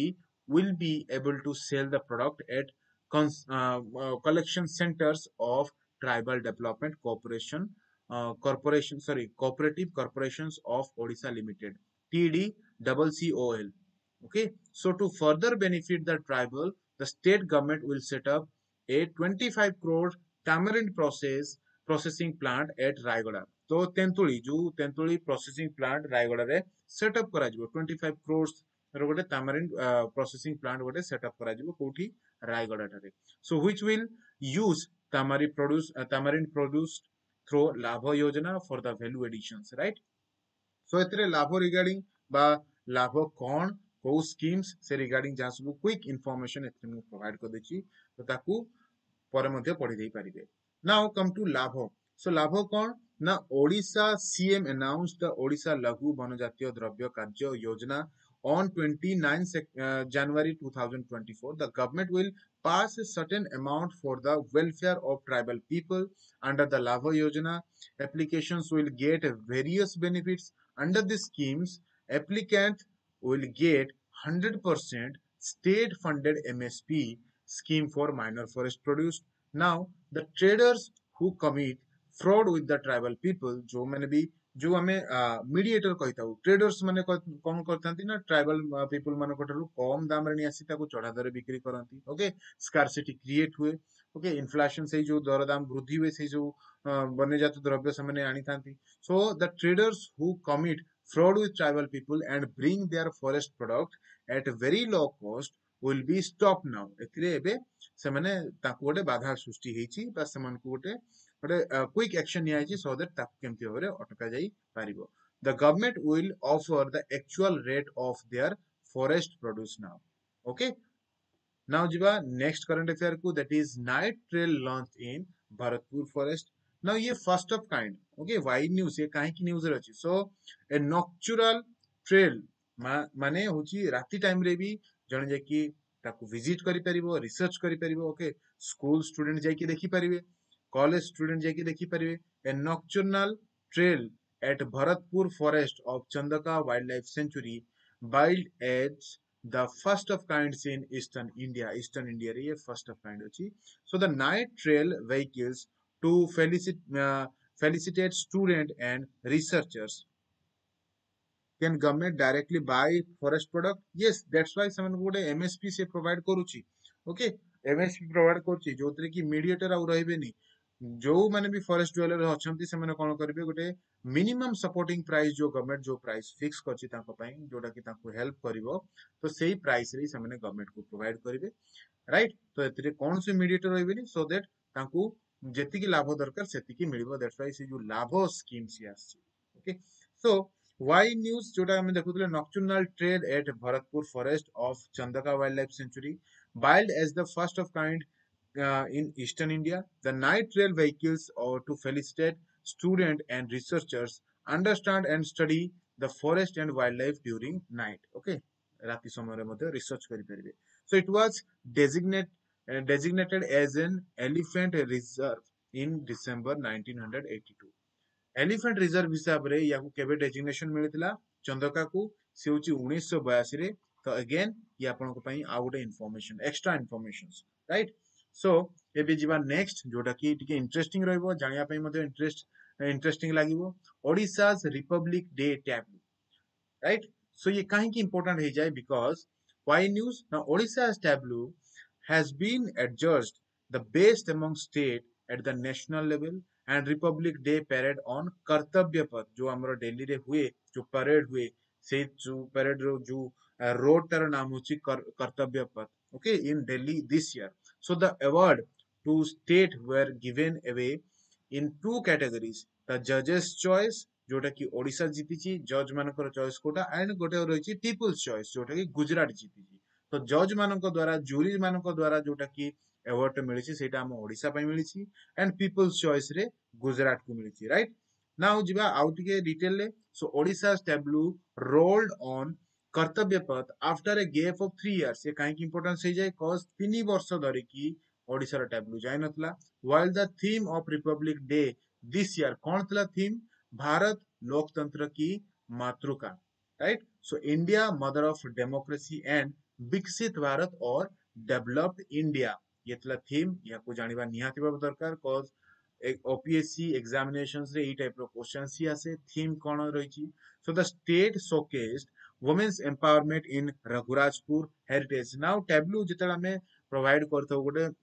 will be able to sell the product at collection centers of tribal development cooperative corporations of Odisha Limited TDCCOL. Okay, so to further benefit the tribal, the state government will set up a 25 crore tamarind processing plant at Raigada. So Tentuli processing plant Raigada re set up karajibo 25 crores rogote tamarind processing plant gote set up karajibo koti Raigada tare. So which will use tamarind produced through labha yojana for the value additions, right? So etre labha regarding ba labha kon को schemes से regarding जहाँ सब quick information एथमे provide कर देची तो ताकू पर मध्य पढ़ी दे पारिबे. Now come to लाभ. सो लाभ कोन ना Odisha CM announce the Odisha Laghu Banajatiya Drabya Karya Yojana on 29 January 2024. The government will pass a certain amount for the welfare of tribal people under the लाभ योजना. Applications will get various benefits under the schemes. Applicant will get 100% state funded MSP scheme for minor forest produced. Now the traders who commit fraud with the tribal people, जो मैंने भी जो हमें mediator कहता हूँ, traders मैंने कौन करता थी ना tribal people मानो को ठहरो कम दाम रहने ऐसी ताको चढ़ा दरे बिक्री कराती, okay, scarcity create हुए, okay, inflation से जो दर दाम वृद्धि हुए से जो बनने जाते द्रव्य समय ने आनी थांती. So the traders who commit fraud with tribal people and bring their forest product at a very low cost will be stopped now. एथिरे एबे सेमाने ताकु ओडे बाधा सृष्टि हेची बा समान को ओडे क्विक एक्शन निया हेची so that ताकु केमति होरे अटका जाई पारिबो. The government will offer the actual rate of their forest produce now. Okay, now जिबा next current affair को, that is night trail launched in Bharatpur forest. Now ये first of kind, okay, why news ये कहीं की news रची. So a nocturnal trail माने होची राती टाइम रे भी जन जाकी ताकू विजिट करी परिबो, रिसर्च करी परिबो, okay, स्कूल स्टूडेंट जाकी देखी परिबे, कॉलेज स्टूडेंट जाकी देखी परिबे. A nocturnal trail at Bharatpur forest of Chandaka wildlife sanctuary wild as the first of kinds in eastern India. Eastern India रे ये first of kind होची. So the night trail vehicles to felicitate students and researchers. Can government directly buy forest product? Yes, that's why someone would MSP se provide koruchi. Okay, MSP provide koruchi. जो तरह की mediator आउ रही नहीं. जो मैंने भी forest dweller होच्छंती से मैंने कौन करी भी गुटे minimum supporting price जो government जो price fix करची तांको पाएं जोड़ा की तांको help करी बो तो सही price रही से मैंने government को provide करी भी, right? तो इतने कौन से mediator रही भी नहीं so that तांको जेतिकी लाभ दरकार सेतिकी मिलिबो. दैट्स व्हाई से जो लाभ स्कीम्स आसी. ओके, सो वाई न्यूज जोटा हम देखुतले nocturnal trail at Bharatpur forest of Chandaka wildlife sanctuary wild as the first of kind in eastern India. The night trail vehicles are to facilitate student and researchers understand and study the forest and wildlife during night. Okay, राति समय रे मध्ये research करि परिबे. So it was designated as an elephant reserve in December 1982. Elephant reserve हिसाब रे या को केबे designation मिलितला चंदका को सेउची 1982 रे. तो again ये आपण को पई out information extra informations, right. So एबे जीवा नेक्स्ट जोटा की टिके इंटरेस्टिंग रहबो जानिया पई मध्ये इंटरेस्टिंग लागिवो. Odisha's Republic day tableau, right. So ये काहे की इंपोर्टेंट हे जाय बिकॉज़ व्हाई न्यूज़ ना Odisha's tableau has been adjudged the best among state at the national level and Republic Day parade on Kartabya Path जो हमरो दिल्ली रे हुए जो parade हुए से जो parade रो जो road तर नाम होची Kartabya Path, okay, in Delhi this year. So the award to state were given away in two categories. The judges choice जोटा की ओडिशा जीतीची जज मानकर चॉइस कोटा एंड गोटे रहिची people's choice जोटा की गुजरात जीतीची. तो जज मानक द्वारा जूरी मानक द्वारा जोटा की अवार्ड मिलिछि सेटा हम ओडिसा पय मिलिछि एंड पीपल्स चॉइस रे गुजरात को मिलिछि, राइट. नाउ जिबा आउट के डिटेल ले. So Odisha tableau rolled on Kartavya Path after a gap of 3 years. ये काहे की इंपोर्टेंस हे जाय कॉज 3 वर्ष धरि की ओडिसा रो टैब्लू जाय नथला. While the theme of Republic day this year कोन थला थीम भारत लोकतंत्र की मातृका, right. So India mother of democracy and विकसित भारत और डेवलप्ड इंडिया ये तला थीम या को जानिबा निहाती बाब दरकार कॉज एक ओपीएससी एग्जामिनेशंस रे ई टाइप रो क्वेश्चन सी आसे थीम कोन रहिची. So the state showcased women's empowerment in Raghurajpur heritage. Now tableau jitala me provide karthau gote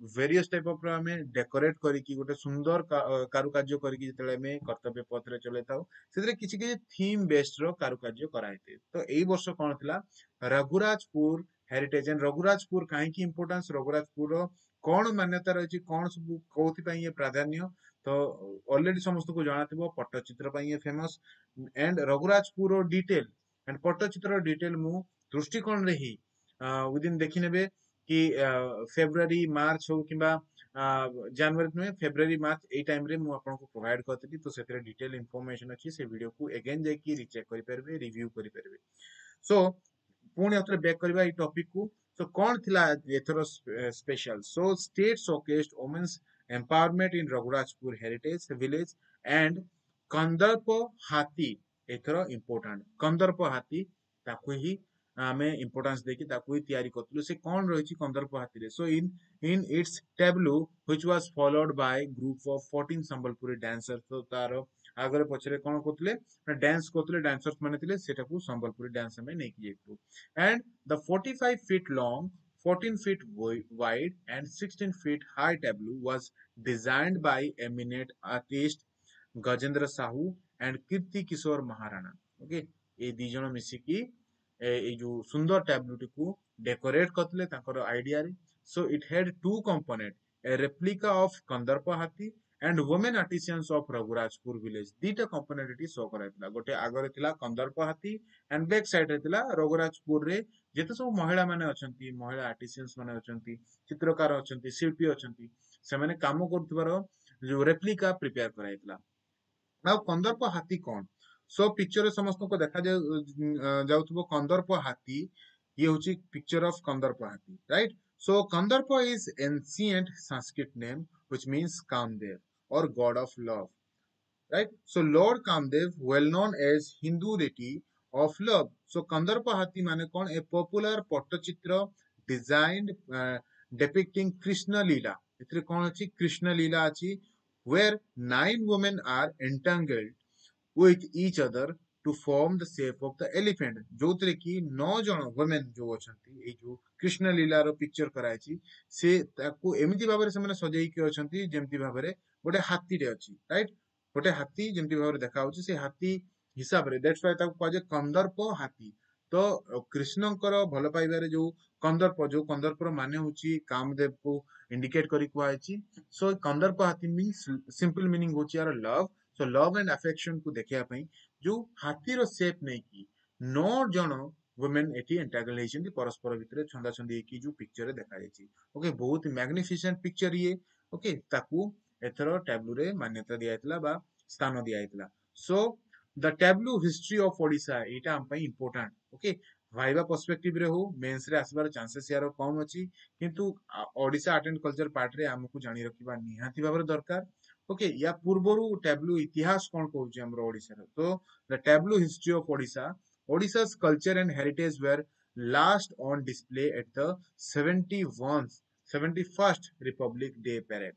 various type of program me decorate kari ki gote sundar karukajyo kari ki jitala me kartabya patra chole thau sidre kichi kichi theme based ro karukajyo karaite. To ei barsha kon thila Raghurajpur heritage and Raghurajpur kahi ki importance, Raghurajpur ro kon manyata rahichi, kon sabu kouthi pai ye pradhanyo. तो already समस्त को जानते हो पट्टचित्र पाइए famous and Raghurajpur detail and Pattachitra detail मु दृष्टिकोण रही within देखिनेबे कि फेब्रुअरी मार्च हो किबा जनवरी में फेब्रुअरी मार्च ए टाइम रे मु आपन को प्रोवाइड करथि तो सेते डिटेल इंफॉर्मेशन अछि से वीडियो को अगेन जे कि रीचेक करि परबे रिव्यू करि परबे. सो पुणे अत्र बैक करबा ई टॉपिक को. सो कोन थिला एथरो special. So state showcased women's empowerment in Raghurajpur heritage village and Kandarpo Hathi ethara important. Kandarpo Hathi taku hi ame importance deki taku hi tiyari kartulu se kon roichi Kandarpo Hathi re. So in its tableau which was followed by group of 14 Sambalpuri dancers. So taro agare pachare kon kartule dance kartule dancers mane thile seta ku Sambalpuri dance ame neki jeitu and the 45 feet long, 14 feet wide and 16 feet high tableau was designed by eminent artist Gajendra Sahu and Kirti Kishore Maharana. Okay, ये Dijon मिसी की ये जो सुंदर tableau टिकु decorate करते तांकर idea रे. So it had two component, a replica of Kandarpa Hathi and women artisans of Raghurajpur village. Dita component it is show कराया था. गोटे आगरे थिला Kandarpa Hathi and back side रे थिला Raghurajpur रे जेते सब महिला माने अछंती, महिला आर्टिसंस माने अछंती, चित्रकार अछंती, शिल्पी अछंती, से माने काम करतुवार जो रेप्लिका प्रिपेयर कराइतला. नाउ कंदर्प हाथी कोन. सो पिक्चर रे समस्त को देखा जाउतबो कंदर्प हाथी. ये होची picture of Kandarpa Hathi, right. So Kandarpa is ancient Sanskrit name which means Kamadeva or god of love, right. So lord Kamadeva well known as Hindu deity of love. So Kandarpa Hathi mane kon, a popular potachitra designed depicting Krishna Leela. Ithre kon achi Krishna Leela achi where 9 women are entangled with each other to form the shape of the elephant. Jotre ki 9 jana women jo achanti ei jo Krishna Leela ro picture karaichi se taku emiti bhabare se mane sajai ki achanti jemti bhabare gote hathi re achi, right. Gote hathi jemti bhabare dekha hochi se hathi हिसाब रे. That's why ताको कहे कंदर्प हाथी. तो कृष्णंकर भल पाइबारे जो कंदर्प माने होची कामदेव को इंडिकेट करी कुआ आछि. So Kandarpa Hathi means simple meaning होची आर love. So love and affection को देखिया पई जो हाथी रो शेप नै की 9 जण वुमेन एटी एंटागल हेचंती परस्पर भितरे छंदा छंदी की जो पिक्चर रे देखा जायछि. ओके, बहुत मैग्निफिसेंट पिक्चर ये. ओके, ताकू एथरो टेबल रे मान्यता दियाइतला बा स्थान दियाइतला. सो The tableau history of Odisha एटा हम पे important. Okay, वाइवा पर्सपेक्टिव रे हो मेंस रे आसबार चांसेस यार कम अछि किंतु Odisha art and culture part रे हमकु जानि रखिबा निहाती बारे दरकार. ओके, या पूर्वरु tableau इतिहास कोन कहउछि हमर ओडिसा रे. तो the tableau history of Odisha, Odisha's culture and heritage were last on display at the 71st Republic Day Parade.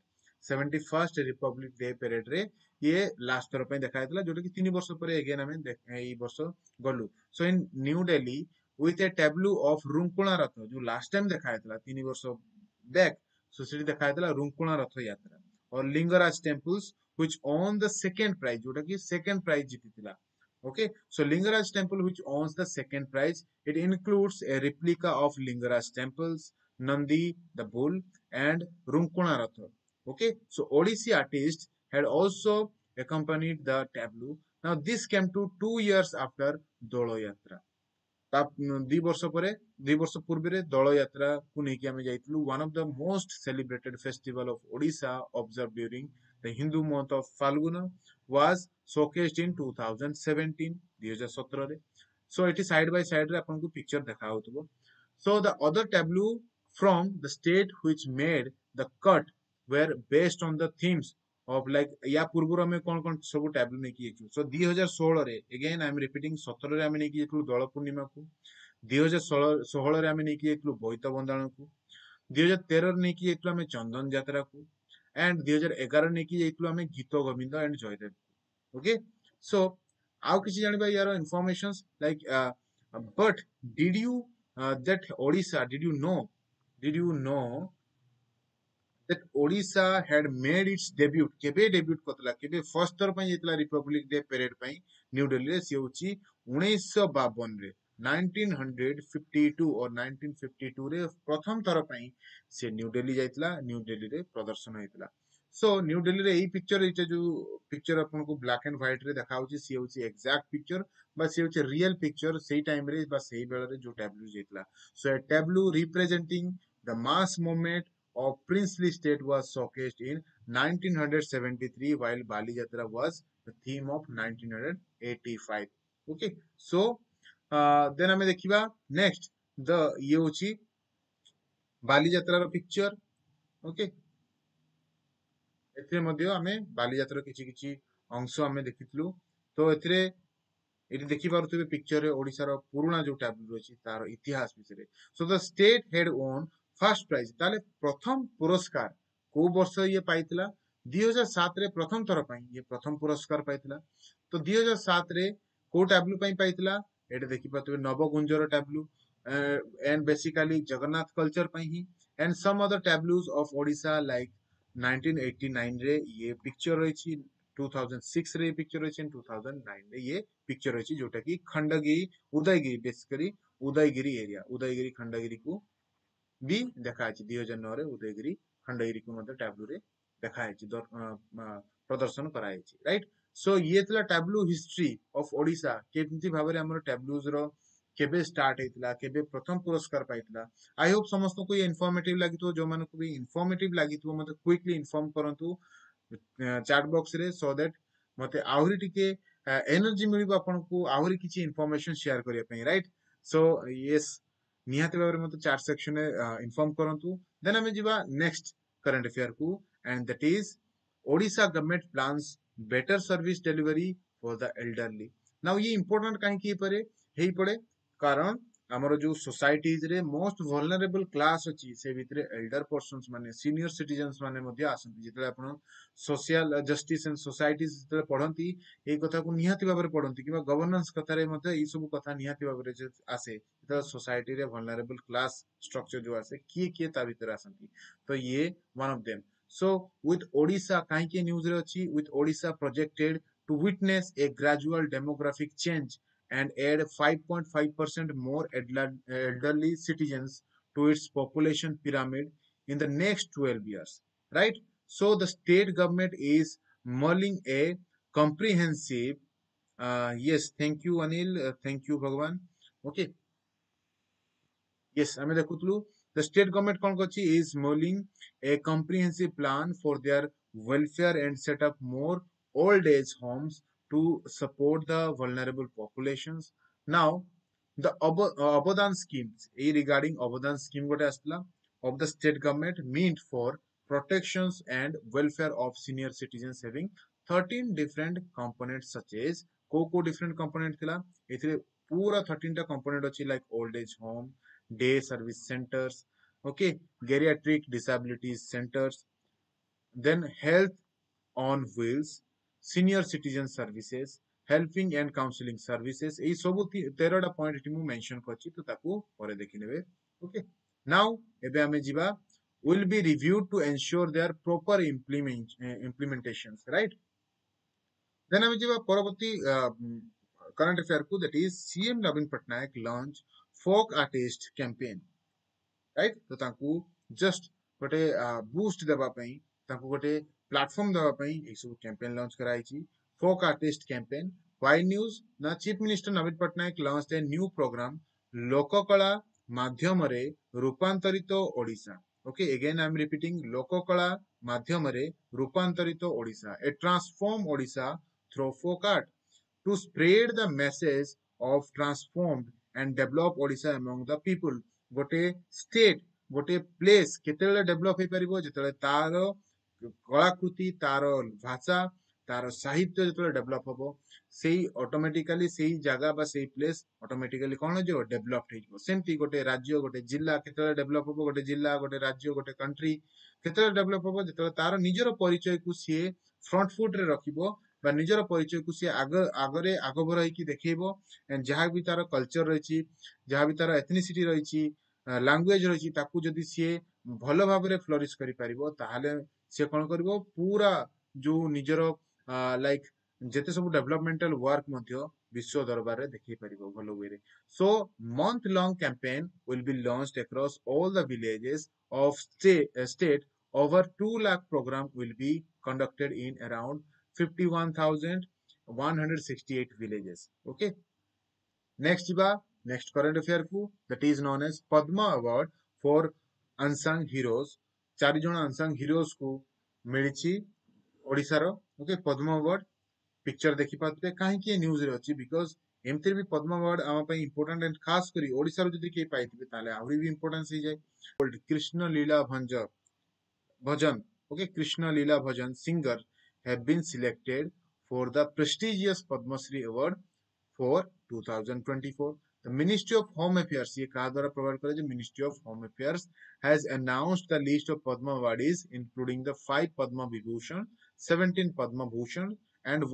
71st Republic Day Parade रे ये लास्ट तरफ पे देखा जातला जोटा कि 3 वर्ष परे अगेन हमें एई वर्ष गलु. So in New Delhi with a tableau of Rukuna Rath जो लास्ट टाइम देखा जातला 3 वर्ष बैक. सो सेठी देखा जातला रुंकुणा रथ यात्रा और Lingaraj temples which on the second prize जोटा कि सेकंड प्राइज जीतितला. Okay, so Lingaraj temple which ऑन्स the second prize. It includes a replica of Lingaraj temples, Nandi the bull and Rukuna Rath. Okay, so Odissi artists had also accompanied the tableau. Now this came to 2 years after Dolo Yatra. Tap 2 pore 2 purbe re Dolo Yatra ku neki ame jaitlu, one of the most celebrated festival of Odisha observed during the Hindu month of Falguna was showcased in 2017. 2017 re. So it is side by side re apanku picture dekha hotubo. So the other tableau from the state which made the cut were based on the themes of like या पूर्वरा में कौन कौन सब tableau ने की एकु. सो 2016 रे again I am repeating 17 रे आमे ने की एकु दळ पूर्णिमा को, 2016 रे आमे ने की एकु बोईत बंदाण को, 2013 रे ने की एकु आमे चंदन यात्रा को एंड 2011 ने की एकु आमे Gita Govinda and Jayadev. Okay, so आउ किछि जानिबा यार informations like But did you that Odisha, did you know that Odisha had made its debut? Kebe debut kotla, kebe first tar pai jetla Republic Day parade pai New Delhi re seochi 1952 re 1952 or 1952 re pratham tar pai se New Delhi jaitla, New Delhi re pradarshana hoitla. So New Delhi re ei picture eta jo picture apanku black and white re dekha hochi se hochi exact picture but se hochi real picture sei time re ba sei bela re jo tableau jaitla. So a tableau representing the mass movement of princely state was showcased in 1973 while Bali Jatra was the theme of 1985. Okay, so then ame dekhiba next the yeochi Bali Jatra ro picture. Okay, ethre madhya ame Bali Jatra kichi kichi angsho ame dekhitlu. To ethre it dekhibarutube picture re Odisha ro puruna jo tableau rochi tar itihas bisare. So the state had won first prize ताले प्रथम पुरस्कार को वर्ष ये पाइतला 2007 रे प्रथम थर पई ये प्रथम पुरस्कार पाइतला तो 2007 रे को टैब्लू पई पाइतला एटा देखि पतबे Nabagunjara tableau and basically Jagannath culture पई ही and some other टैब्लूज of Odisha like 1989 रे ये पिक्चर रहिछि 2006 रे पिक्चर रहिछि 2009 रे ये पिक्चर रहिछि जोटा कि खंडगिरी उदयगिरी बेसिकली उदयगिरी एरिया उदयगिरी खंडगिरी को भी देखा है 2009 रे उदयगिरी खंडगिरी को मतलब टैब्लू रे देखा है प्रदर्शन कराई छी राइट. सो ये तला टैब्लू हिस्ट्री ऑफ ओडिसा केमति भाबरे हमर टैब्लूज रो केबे स्टार्ट हेतला केबे प्रथम पुरस्कार पाइतला. आई होप समस्त को ये इंफॉर्मेटिव लागितो जो मन को भी इंफॉर्मेटिव लागितो मते क्विकली इन्फॉर्म करंतु चैट बॉक्स रे सो दैट मते आहुरी टिके एनर्जी मिलिबो आपन को आहुरी किछि इंफॉर्मेशन शेयर करिया पई राइट. सो यस निहाते बारे में तो चार सेक्शन में इनफॉर्म करंतु देन हमें जीवा नेक्स्ट करंट अफेयर को and that is Odisha government plans better service delivery for the elderly. Now ये इंपोर्टेंट काहे की परे हेई पड़े कारण हमरो जो सोसाइटीज रे मोस्ट वल्नरेबल क्लास अछि से भितरे एल्डर पर्सनस माने सीनियर सिटीजन्स माने मध्ये आसंती जेतले आपण सोशल जस्टिस एंड सोसाइटीज जेतले पढंती ए कथा को निहाती बारे पढंती किबा गवर्नेंस कथा रे मध्ये ई सब कथा निहाती बारे जे आसे जेतले सोसाइटी रे वल्नरेबल क्लास स्ट्रक्चर जो आसे की के ता भितर आसंती तो ये one of them. So with Odisha काहे के न्यूज रे अछि with Odisha projected to witness a gradual demographic change and add 5.5% more elderly citizens to its population pyramid in the next 12 years, right? So the state government is mulling a comprehensive, yes, thank you Anil, thank you Bhagwan, okay. Yes, ame dekutlu, the state government kon kachi is mulling a comprehensive plan for their welfare and set up more old age homes to support the vulnerable populations. Now, the Abodan schemes, regarding Abodan scheme of the state government meant for protections and welfare of senior citizens having 13 different components such as co-co different component thila. Ethile pura 13 ta component achi like old age home, day service centers, okay, geriatric disabilities centers, then health on wheels, senior citizen services, helping and counseling services. ए सबो 13 डा point eighty मु mention करछि तो ताकू परे देखि नेबे. ओके नाउ एबे हमें जीवा will be reviewed to ensure there proper implementations right. Then हमें जीवा परवर्ती करंट अफेयर को that is CM Naveen Patnaik launch folk artist campaign right तो ताकू जस्ट गोटे बूस्ट देबा पई ताकू गोटे प्लेटफॉर्म दवा पई एक सब कैंपेन लॉन्च कराई छी folk artist campaign. Y news ना chief minister Naveen Patnaik launch a new program लोककला माध्यम रे रूपांतरित Odisha. Okay again I am repeating लोककला माध्यम रे रूपांतरित Odisha a transform Odisha through folk art to spread the message of transformed and develop Odisha among the people. गोटे स्टेट गोटे प्लेस केतेले डेवलप होई परिबो जेतेले तारो कलाकृति तार भाषा तार साहित्य जतले डेवलप होबो सेही ऑटोमेटिकली सेही जगह बा सेही प्लेस ऑटोमेटिकली कोन जो डेवलप होइबो सेमती गोटे राज्य गोटे जिल्ला केतले डेवलप होबो गोटे जिल्ला गोटे राज्य गोटे कंट्री केतले डेवलप होबो जतले तार निजरो परिचय को से फ्रंट फुट रे रखिबो बा निजर परिचय को सी आगे आगे आग बढ़ाई कि देखैबो एंड जहां भी तार कल्चर रहिछि जहां भी तार एथनिसिटी रहिछि लैंग्वेज रहिछि ताकू जदि सी भलो भाव रे फ्लोरिश करि पारिबो ताहाले से कोन करबो पूरा जो निजर लाइक जेते सब डेवलपमेंटल वर्क मध्य विश्व दरबार रे देखि पारिबो भलो वे रे so month long campaign will be launched across all the villages of state over 2 lakh program will be conducted in around 51,168 villages. Okay. Next current affair ku that is known as Padma Award for unsung heroes. 4 jona unsung heroes ku milichi Odisha ro. Okay. Padma Award picture dekhi patbe kahi ki news re achi because एमतिर भी Padma award आमा पई important and खास करी ओडिसा रो जदी के पाइतिबे ताले आवरी भी इंपोर्टेंस हे जाय कृष्ण लीला भंजर Bhajan, okay, Krishna Leela Bhajan singer have been selected for the prestigious Padma Shri Award for 2024. The Ministry of Home Affairs, ये कहाँ द्वारा provide करें जो Ministry of Home Affairs has announced the list of Padma awardees, including the 5 Padma Vibhushan, 17 Padma Bhushan, and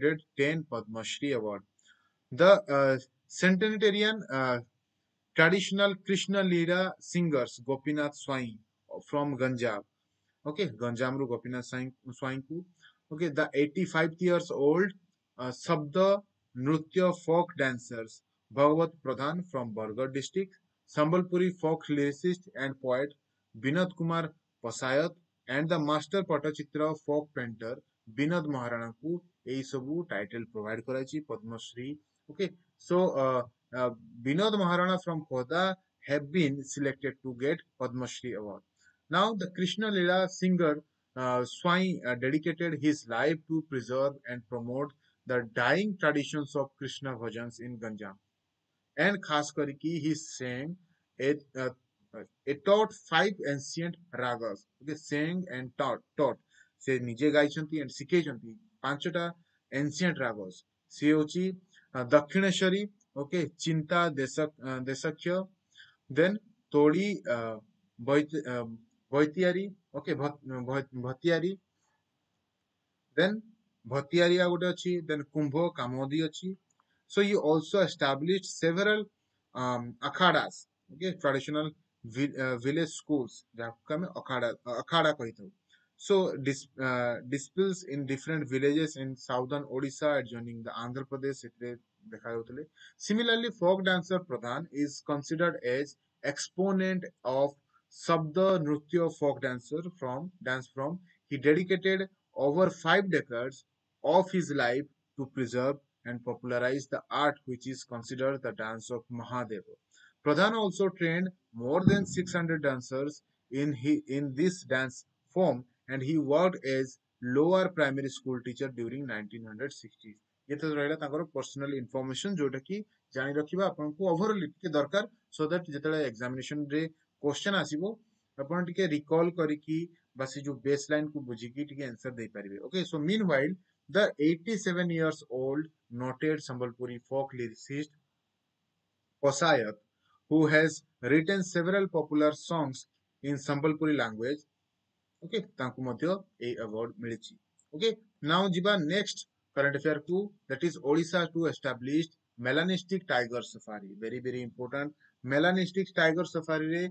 110 Padma Shri Award. The centenarian traditional Krishna Leela singers Gopinath Swain from Ganjam. Okay, Ganjam ru Gopinath Swain ku. Okay, the 85 years old Sabda Nritya folk dancers Bhagavat Pradhan from Bargarh district, Sambalpuri folk lyricist and poet Binad Kumar Pasayat and the master Patachitra folk painter Binad Maharana ku ei sabu title provide karachi Padma Shri. Okay, so Binad Maharana from Khoda have been selected to get Padma Shri award. Now, the Krishna Leela singer Swain dedicated his life to preserve and promote the dying traditions of Krishna Bhajans in Ganjam. And khas kariki, he sang it taught 5 ancient ragas. Okay, sang and taught. Se nije gaichanti and sikechanti. 5 ancient ragas. Seochi, Dakshineshwari, okay, Chinta Desakhya, then Todi Bhaitiari, okay, Bhaitiari, then Bhaitiari Agudachi, then Kumbho Kamodiachi. So he also established several akhadas, okay, traditional village schools. So dispersed in different villages in southern Odisha adjoining the Andhra Pradesh. Similarly, folk dancer Pradhan is considered as exponent of Sabda Nritya folk dancer from he dedicated over 5 decades of his life to preserve and popularize the art which is considered the dance of Mahadeva. Pradhan also trained more than 600 dancers in this dance form and he worked as lower primary school teacher during 1960s. ये तो रहेला तांकर personal information जोटा कि जानि रखिबा आपनकू overall के दरकार so that जेतले एग्जामिनेशन रे क्वेश्चन आसीबो अपन टिके रिकॉल करिकि बासी जो बेसलाइन को बुझिकि टिके आंसर दे परिबे okay so meanwhile the 87 years old noted Sambalpuri folk lyricist Pasayat who has written several popular songs in Sambalpuri language okay तांकू मध्य ए अवार्ड मिलिछि ओके नाउ जिबा next current affair ku that is Odisha to establish melanistic tiger safari very important melanistic tiger safari re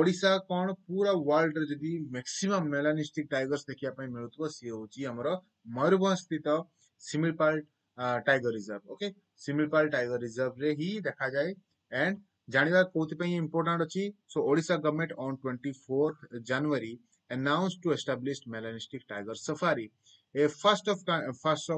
Odisha kon pura world re jodi maximum melanistic tigers dekhiya pai milutwa se hoji amara Mayurvansh sthita Similipal tiger reserve okay Similipal tiger reserve re hi dekha jaye and janiba kohti pai important achi so Odisha government on 24th January announced to establish melanistic tiger safari a first of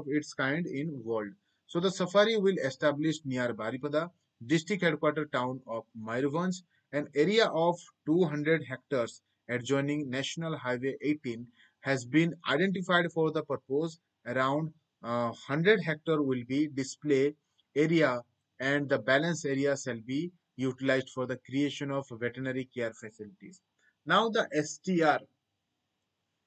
its kind in world. So the safari will establish near Baripada, district headquarter town of Mayurvansh, an area of 200 hectares adjoining National Highway 18 has been identified for the purpose. Around 100 hectare will be display area and the balance area shall be utilized for the creation of veterinary care facilities. Now the STR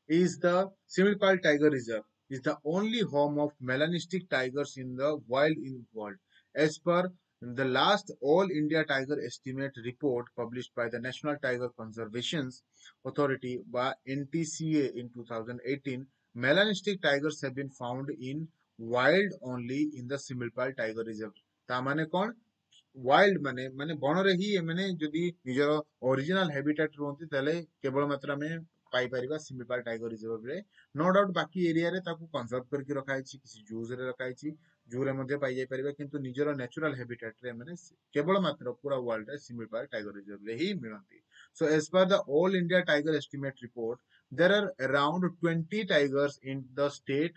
is the Similipal Tiger Reserve is the only home of melanistic tigers in the wild in world. As per the last All India Tiger Estimate report published by the National Tiger Conservation Authority by NTCA in 2018, melanistic tigers have been found in wild only in the Similipal tiger reserve. तामाने कौन wild माने माने बनरे ही माने जदि निजरो original habitat रोंती तले केवल मात्रा में पाई परिबा सिमिलपाल टाइगर रिजर्व रे नो डाउट बाकी एरिया रे ताकू कंजर्व करके रखाई छी किसी जूस रे रखाई छी जू रे मध्ये पाई जाय परिबा किंतु निजरो नेचुरल हैबिटेट रे माने केवल मात्रा पूरा वर्ल्ड रे सिमिलपाल टाइगर रिजर्व रे ही मिलंती. So as per the All India Tiger Estimate report, there are around 20 tigers in the state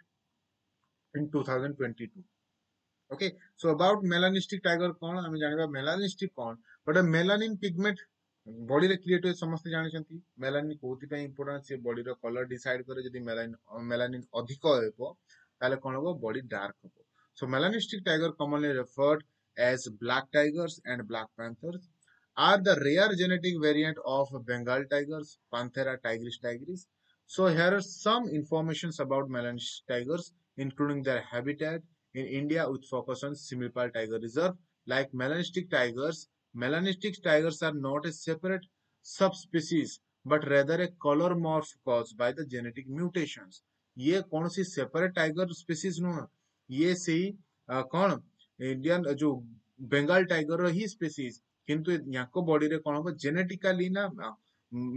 in 2022. Okay, so about melanistic tiger कौन हमें जानिबा melanistic कौन, but a melanin pigment body रे create होय समस्त जानि छथि. Melanin कोथि पय इम्पोर्टेंट से बॉडी रो कलर डिसाइड करे जदि melanin अधिक होबो ताले कोन होबो बॉडी डार्क होबो. So melanistic tiger commonly referred as black tigers and black panthers are the rare genetic variant of Bengal tigers, Panthera tigris tigris. So here are some informations about melanistic tigers, including their habitat in India with focus on Similipal Tiger Reserve. Like melanistic tigers are not a separate subspecies, but rather a color morph caused by the genetic mutations. ये कौन सी separate tiger species नो है? ये सही कौन? Indian जो Bengal tiger रही species. किंतु याको बॉडी रे कोन जेनेटिकली ना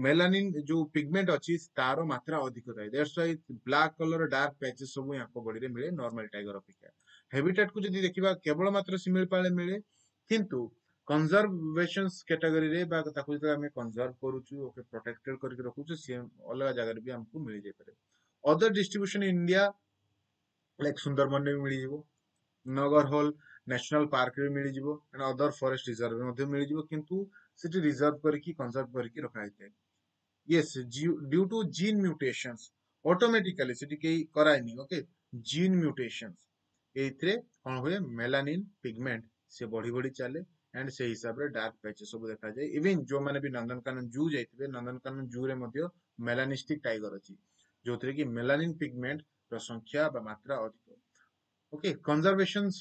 मेलानिन जो पिगमेंट अछि तारो मात्रा अधिक रहै. That's why black colour dark patches सब याको बॉडी रे मिले नॉर्मल टाइगर अपेक्षा. हैबिटेट को जदी देखिबा केवल मात्र सिमिलपाल मिले किंतु कंजर्वेशन कैटेगरी रे बा ताको जदी हम कंजर्व करूछु ओके प्रोटेक्टेड करके रखूछु सेम अलग जगह रे भी हमको मिल जाय पारे. Other distribution in India like Sundarban रे मिल जेबो, नगर हॉल नेशनल पार्क रे मिल जिवो एंड अदर फॉरेस्ट रिजर्व मध्ये मिल जिवो किंतु सिटी रिजर्व करके कंजर्व करके रखा जाय. Yes due to gene mutations automatically सिटी के कराय नी. ओके जीन म्यूटेशंस एथरे कोन होय मेलानिन पिगमेंट से बॉडी बॉडी चले एंड से हिसाब रे डार्क पैचेस सब देखा जाय. इवन जो माने भी नंदनकानन जू जायतिबे नंदनकानन जू रे मध्ये मेलानिस्टिक टाइगर अछि जोथरे कि मेलानिन पिगमेंट रो संख्या बा मात्रा अधिक. Okay, conservations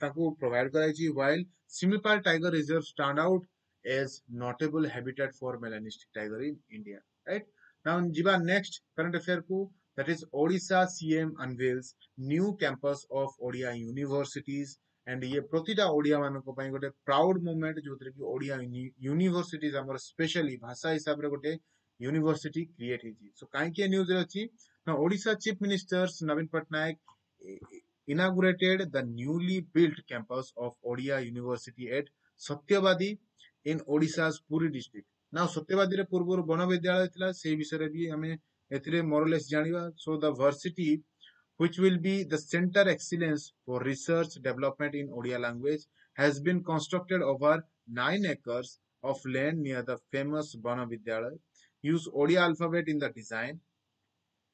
ताको provide कराई छी. While Similipal Tiger Reserve stand out as notable habitat for melanistic tiger in India, right? Now jiba next current affair को, that is Odisha CM unveils new campus of Odia universities and ये प्रतिटा ओडिया मानको पई गोटे proud moment जोतरे कि Odia universities हमर specially भाषा हिसाब रे गोटे university create हेजी. So काई के न्यूज़ रे छी ना Odisha Chief Minister Naveen Patnaik inaugurated the newly built campus of Odia University at Satyabadi in Odisha's Puri district. Now Satyabadi re purbaru Banavidyalaya thila sei bisare bi ame etire more or less janiba. So the varsity which will be the center excellence for research development in Odia language has been constructed over 9 acres of land near the famous Banavidyalaya. Use Odia alphabet in the design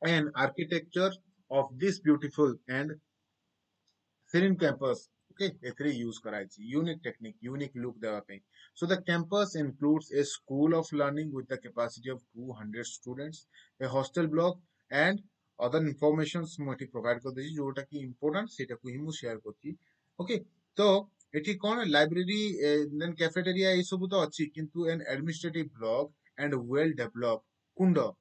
and architecture of this beautiful and serene campus. Okay, ethere use karaichi unique technique unique look deba pai. So the campus includes a school of learning with the capacity of 200 students, a hostel block and other informations moti provide kar deji jota ki important seta ku hi mu share korchi. Okay, to eti kon library then cafeteria ei sobu to achi kintu an administrative block and well developed kunda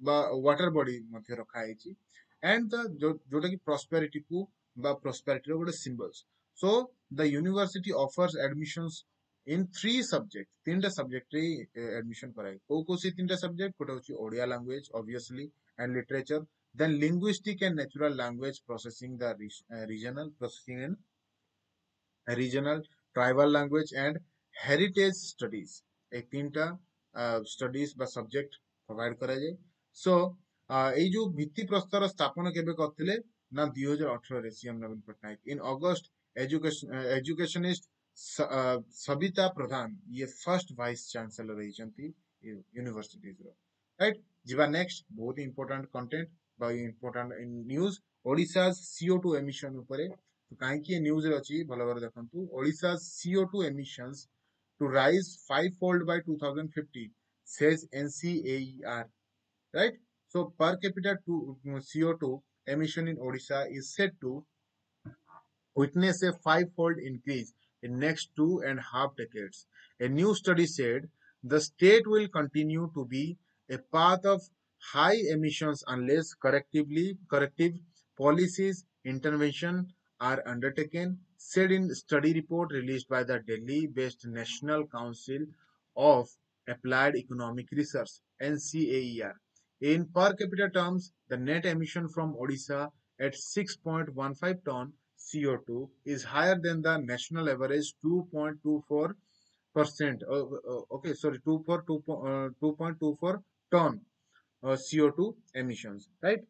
ba water body madhe rakha hechi and the jota ki prosperity ku by prosperity of the symbols. So the university offers admissions in 3 subjects. 3 subject admission karai ko se 3 subject kota hochi Odia language obviously and literature, then linguistic and natural language processing, the regional processing and regional tribal language and heritage studies. A 3 studies by subject provide kara jai. So ei jo bhitti prastar sthapana kebe karthile ना 2018 रे CM Naveen Patnaik in August educationist Sabita Pradhan ये first vice chancellor रही छथि universities रो, right. जिबा next बहुत important content by important news Odisha CO2 emission ऊपर तो काई के न्यूज़ रे अछि भलो भलो देखंतु. Odisha CO2 emissions to rise 5-fold by 2050 says NCAER, right. So per capita CO2 emission in Odisha is set to witness a 5-fold increase in next 2.5 decades. A new study said the state will continue to be a path of high emissions unless corrective policies interventions are undertaken, said in study report released by the Delhi-based National Council of Applied Economic Research, NCAER. In per capita terms, the net emission from Odisha at 6.15 ton CO2 is higher than the national average 2.24%. 2.24 ton CO2 emissions, right?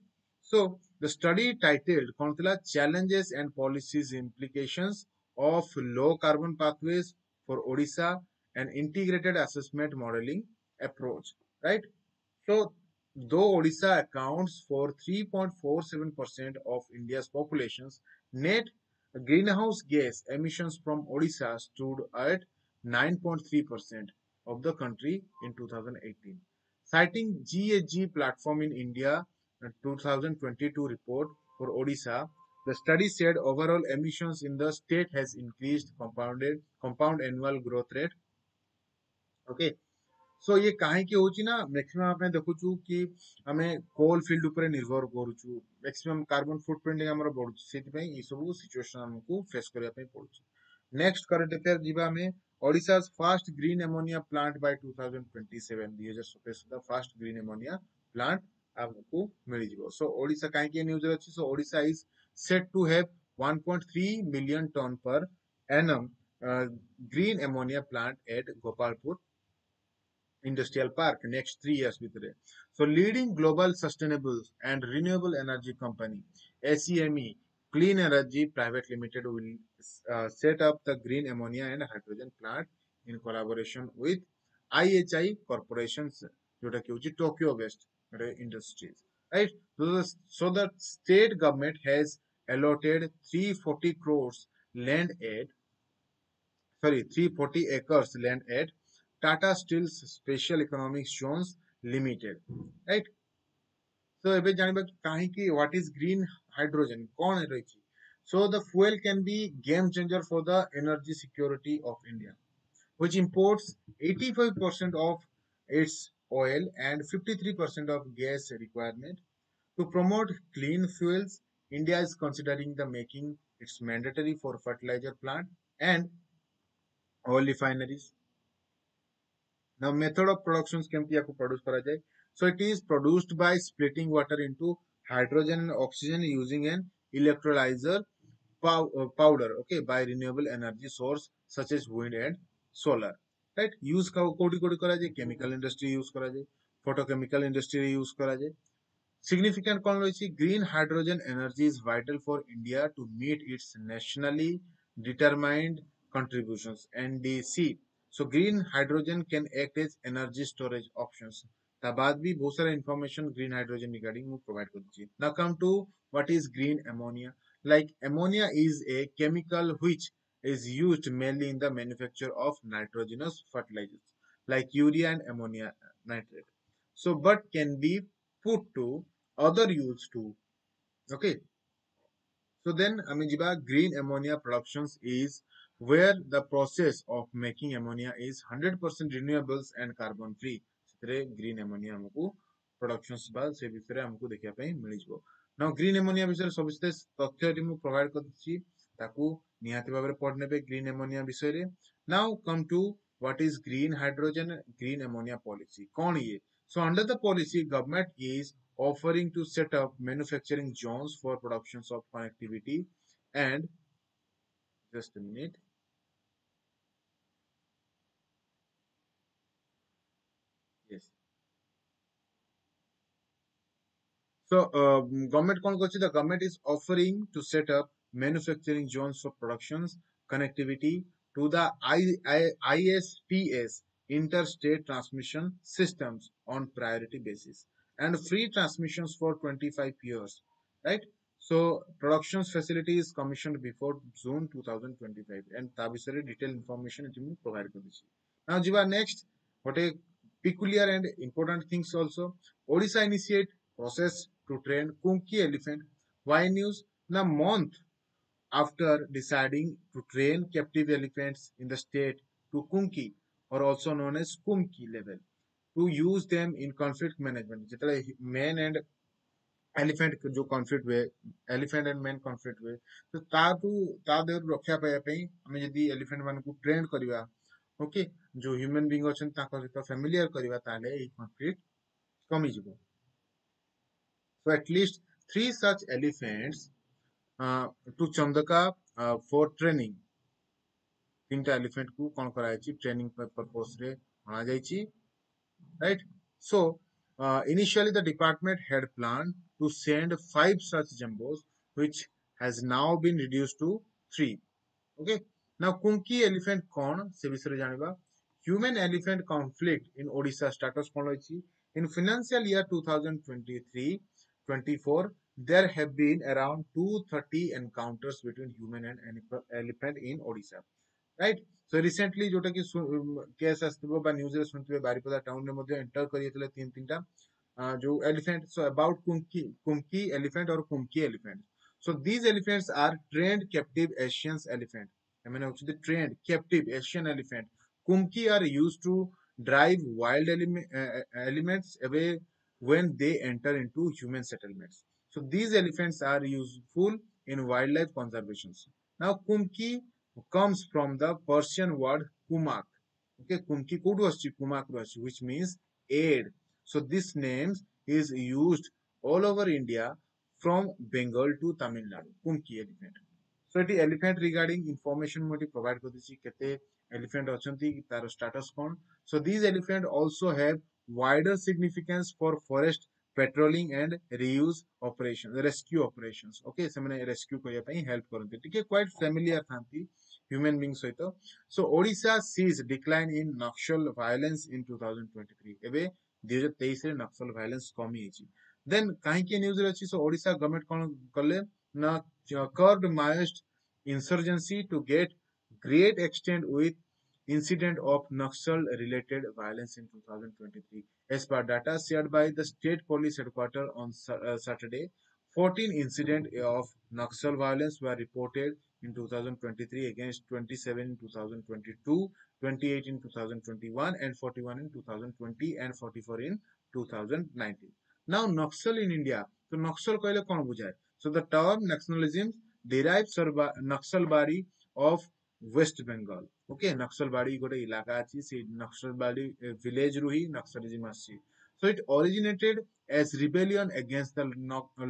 So the study titled Konthila Challenges and Policies Implications of Low Carbon Pathways for Odisha, an Integrated Assessment Modeling Approach, right? So though Odisha accounts for 3.47% of India's population's net greenhouse gas emissions from Odisha stood at 9.3% of the country in 2018. Citing GHG platform in India 2022 report for Odisha, the study said overall emissions in the state has increased compound annual growth rate. Okay. So ये काहे के होची ना maximum आपने देखो छु कि हमें कोल फील्ड ऊपर निर्भर करू छु मैक्सिमम कार्बन फुटप्रिंट हमरा बढ़ु छि सेति पई ई सब सिचुएशन हमकु फेस करया पई पड़ु छि। नेक्स्ट करंट अफेयर जीवा में Odisha's first green ammonia plant by 2027 2027 the first green ammonia plant आपको मिल जिवो। सो ओडिसा काहे के न्यूज अछि so Odisha is set to have 1.3 million tonne per annum green ammonia plant at Gopalpur Industrial Park next 3 years with it. So leading global sustainable and renewable energy company SEME Clean Energy Private Limited will set up the green ammonia and hydrogen plant in collaboration with IHI Corporations, Tokyo based industries, right? So the state government has allotted 340 crores land aid, 340 acres land aid Tata Steel's Special Economic Zones Limited, right? So ebe janiba kahi ki what is green hydrogen kon roichi. So the fuel can be game changer for the energy security of India, which imports 85% of its oil and 53% of gas requirement. To promote clean fuels, India is considering the making it's mandatory for fertilizer plant and oil refineries. Now, method of productions can be produced. So, it is produced by splitting water into hydrogen and oxygen using an electrolyzer powder, okay, by renewable energy source such as wind and solar, right? Use chemical industry use, photochemical industry use. Significant green hydrogen energy is vital for India to meet its nationally determined contributions, NDC. So green hydrogen can act as energy storage options. ताबाद भी बहुत सारा information green hydrogen regarding वो provide कर दीजिए. Now come to what is green ammonia. Like ammonia is a chemical which is used mainly in the manufacture of nitrogenous fertilizers like urea and ammonia nitrate. So but can be put to other use too. Okay. So then Amijiba green ammonia productions is where the process of making ammonia is 100% renewables and carbon free. Green ammonia productions bal se bithre amku dekhiya pai mili jibo. Now green ammonia bisare sabiste tathya ti mu provide karchi taku nihati babare padne pe green ammonia bisare. Now come to what is green hydrogen green ammonia policy kon ye. So under the policy, government is offering to set up manufacturing zones for productions of connectivity and just a minute. Yes. So, the government is offering to set up manufacturing zones for productions, connectivity to the ISTS, interstate transmission systems on priority basis and free transmissions for 25 years, right? So, productions facility is commissioned before June 2025 and Tabisari detailed information it will provide. Now, Jiva, next, what a peculiar and important things also. Odisha initiate process to train Kunki elephant. Why news? Now, month after deciding to train captive elephants in the state to Kunki or also known as Kunki level to use them in conflict management. Man and elephant जो conflict हुए elephant and man conflict हुए तो तादू तादेव रक्षा पाया पई हमें यदि elephant मान को train करिवा ओके जो human being अछन ताको सहित familiar करिवा ताले ए conflict कमी जिवो so at least 3 such elephants to Chandaka for training तीनटा elephant को कोन कराय छि training purpose रे अना जाय छि right so initially the department had planned to send 5 such jumbos which has now been reduced to 3 okay now Kunki elephant kon se bisare janiba human elephant conflict in Odisha status kon hoichi in financial year 2023-24 there have been around 230 encounters between human and elephant in Odisha right so recently jota ki case asthbo ba news re suntibe baripada town le madhya enter kariyetile tinta jo elephant so about kunki elephant or kunki elephant so these elephants are trained captive Asian elephant I mean also the trained captive Asian elephant kunki are used to drive wild elements away when they enter into human settlements so these elephants are useful in wildlife conservation now kunki comes from the Persian word kumak okay kunki kudu aschi kumak aschi which means aid so this name is used all over India from Bengal to Tamil Nadu kunki elephant so it is elephant regarding information moti provide kodichi kete elephant achanti tar status kon so these elephant also have wider significance for forest patrolling and reuse operations rescue operations okay semane rescue kariya pai help karanti tike quite familiar thanti human being soito so Odisha sees decline in Naxal violence in 2023 ebe 2023 रे नक्सल violence कमी हेची then काहे के news रे अछि so Odisha government कोन करले ना curbed Maoist insurgency to get great extend with incident of Naxal related violence in 2023 as per data shared by the state police headquarters on Saturday 14 incident of Naxal violence were reported in 2023 against 27 in 2022 28 in 2021 and 41 in 2020 and 44 in 2019 now Naxal in India so Naxal कहले कोन बुझाय so the term nationalism derives Naxalbari of West Bengal okay Naxalbari गोटे इलाका अछि से Naxalbari village Ruhi Naxalism अछि so it originated as rebellion against the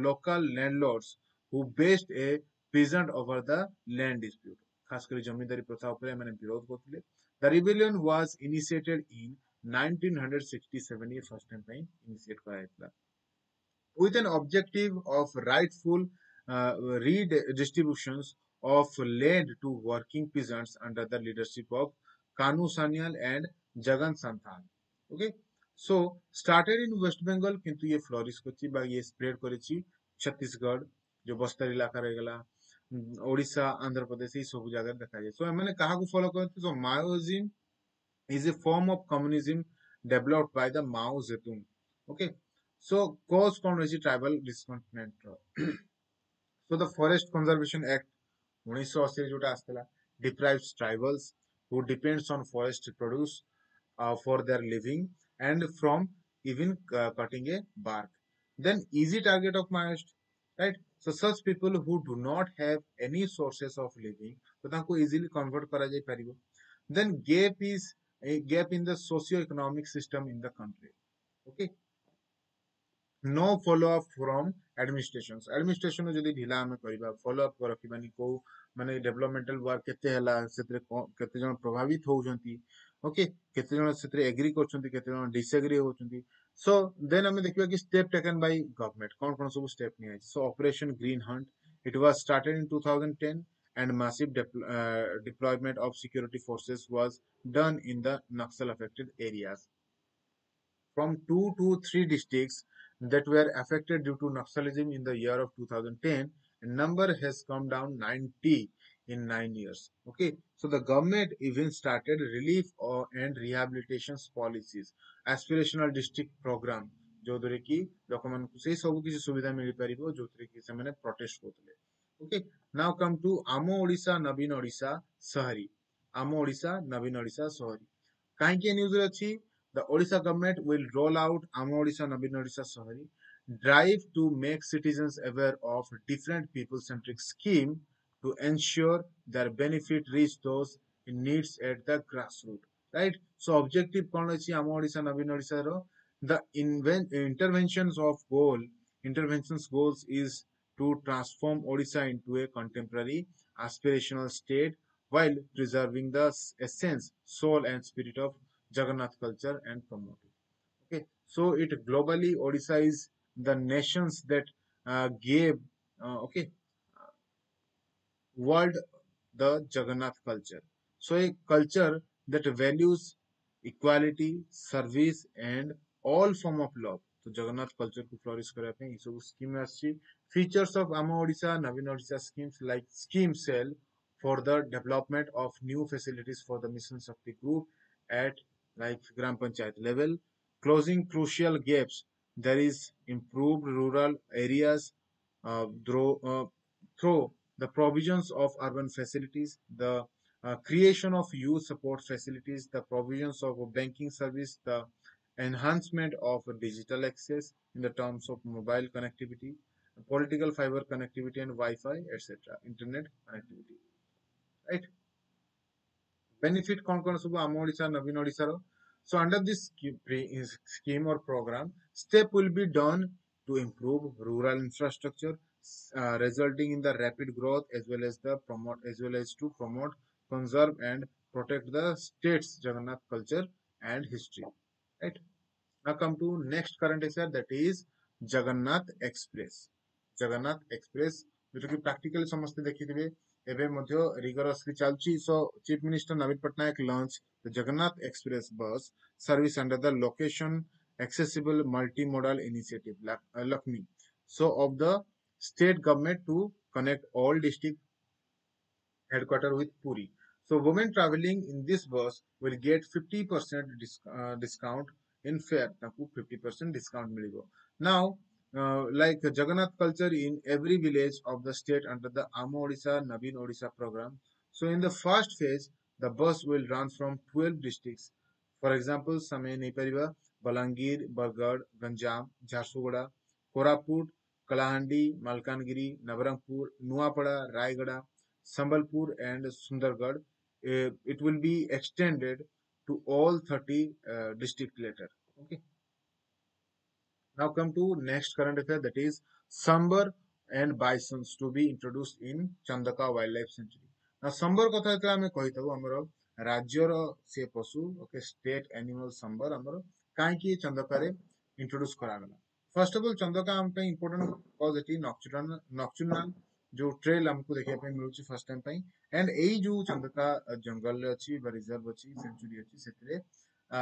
local landlords who based a peasant over the land dispute खास कर जमींदारी प्रथा ऊपर माने विरोध करथिले The rebellion was initiated in 1967 year first time by initiate करायतला with an objective of rightful redistributions of land to working peasants under the leadership of Kanu Sanyal and Jagan Santhan okay so started in West Bengal किंतु ये flourish करछि बा ये spread करछि Chhattisgarh जो बस्तर इलाका रह गेला Odisha, Andhra Pradesh ये सब जगह देखा जाए सो मैंने कहा को फॉलो करते सो Maoism is a form of communism developed by the Mao Zedong okay so cause कौन रही tribal discontent so the Forest Conservation Act 1980 जोटा आस्तला deprives tribals who depends on forest produce for their living and from even cutting a bark then easy target of Maoist right so such people who do not have any sources of living so ताको easily convert करा जाय परिबो then gap is a gap in the socio economic system in the country okay no follow up from administrations administration जदी ढिला हम करबा follow up करखिबानी को माने developmental work केते हला सेते केते जन प्रभावित हो जंती ओके केते जन सेते एग्री करछंती केते जन डिसएग्री होछंती so then हमें देखिबा कि स्टेप टेकन बाय गवर्नमेंट कोन कोन सब स्टेप नि है so operation green hunt it was started in 2010 and massive deployment of security forces was done in the Naxal affected areas from 2 to 3 districts that were affected due to Naxalism in the year of 2010 and number has come down 90 in 9 years okay so the government even started relief and rehabilitation policies aspirational district program jodore ki lokaman ku sei sabu kichi suvidha mili paribo jodore ki se mane protest kotile okay now come to Amo Odisha Nabin Odisha Shahari kahi ke news re achi the Odisha government will roll out Amo Odisha Nabin Odisha Shahari drive to make citizens aware of different people-centric schemes to ensure their benefit reach those in needs at the grassroots. Right? So objective Amo Odisha Nabin Odisha ro, the interventions goals is to transform Odisha into a contemporary aspirational state while preserving the essence, soul and spirit of Jagannath culture and promoting. Okay, so it globally Odisha is the nations that gave world the Jagannath culture. So a culture that values equality, service and all form of love. So Jagannath culture to flourish kare pe isu scheme aschi. Features of Amo Odisha Navin Odisha schemes like scheme cell for the development of new facilities for the mission Shakti group at like Gram Panchayat level, closing crucial gaps. There is improved rural areas through the provisions of urban facilities, the creation of youth support facilities, the provisions of banking service, the enhancement of digital access in the terms of mobile connectivity, political fiber connectivity and Wi-Fi, etc. Internet connectivity. Right? Benefit concurrent subu Amo Odisha Navin Odisha ro. So under this scheme or program, step will be done to improve rural infrastructure, resulting in the rapid growth as well as to promote, conserve and protect the state's Jagannath culture and history. Right? Now come to next current affair, that is Jagannath Express. Jagannath Express, which is practically samasthe dekhithibe ebe madhyo rigorously chalchi. So Chief Minister Naveen Patnaik launched the Jagannath Express bus service under the location accessible multimodal initiative Lakmi. So of the state government to connect all district headquarters with Puri. So women traveling in this bus will get 50% discount in fare. 50% discount miligo. Now like Jagannath culture in every village of the state under the Amo Odisha Navin Odisha program. So in the first phase, the bus will run from 12 districts. For example, Samay Nepariva, Balangir, Bargarh, Ganjam, Jharsuguda, Koraput, Kalahandi, Malkangiri, Nabrangpur, Nuapada, Raigada, Sambalpur and Sundargarh. It will be extended to all 30 districts later. Okay. Now come to next current affair, that is Sambar and Bisons to be introduced in Chandaka Wildlife Sanctuary. Now Sambar kotha etla ame kahithabu amaro rajyor se pasu, okay, state animal Sambar amaro kai ki Chandaka re introduce karagala. First of all, Chandaka am pai important cause eti nocturnal jo trail amku dekhiya pai miluchi first time pai, and ei jo Chandaka jungle achi ba reserve achi sanctuary achi setire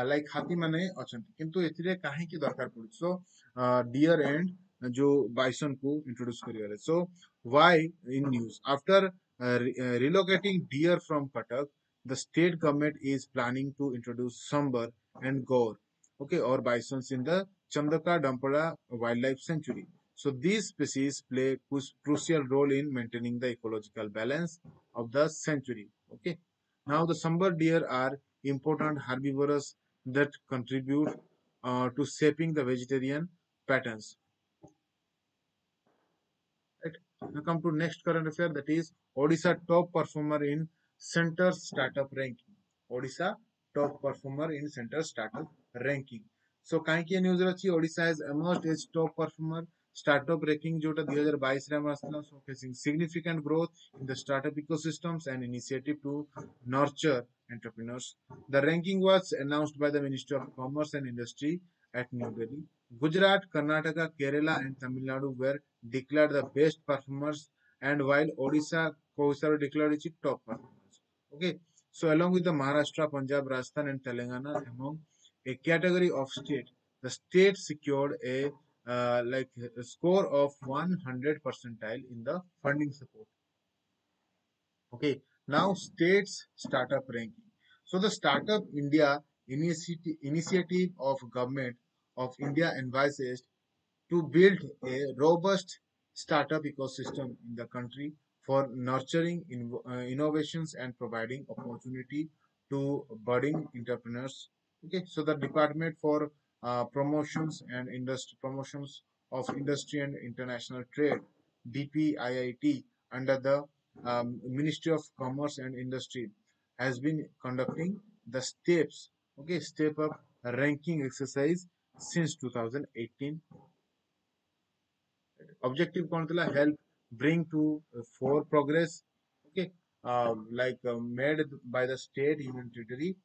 like हाथी माने अछंती किंतु एथिरे काहे की दरकार पड़ी. So deer and जो bison को इंट्रोड्यूस करिवाले. So why in news after relocating deer from Cuttack the state government is planning to introduce sambar and Gaur, okay, और bisons in the Chandaka Dampara wildlife sanctuary. So these species play crucial role in maintaining the ecological balance of the sanctuary. Okay, now the sambar deer are important herbivores that contribute to shaping the vegetarian patterns. Right. Now come to next current affair, that is Odisha top performer in center startup ranking. Odisha top performer in center startup ranking. So kaiki news rachi Odisha has emerged as top performer startup ranking jota 2022 re amasla, showcasing significant growth in the startup ecosystems and initiative to nurture entrepreneurs. The ranking was announced by the Ministry of Commerce and Industry at New Delhi. Gujarat, Karnataka, Kerala and Tamil Nadu were declared the best performers, and while Odisha was declared its top performers. Okay, so along with the Maharashtra, Punjab, Rajasthan and Telangana among a category of state, the state secured a score of 100 percentile in the funding support. Okay. Now states startup ranking. So the Startup India initiative of Government of India envisages to build a robust startup ecosystem in the country for nurturing innovations and providing opportunity to budding entrepreneurs. Okay, so the Department for promotions and industry promotions of Industry and International Trade, DPIIT, under the Ministry of Commerce and Industry, has been conducting the STEPS, Step Up ranking exercise since 2018. Objective Kontala help bring to for progress, made by the state humanitarian,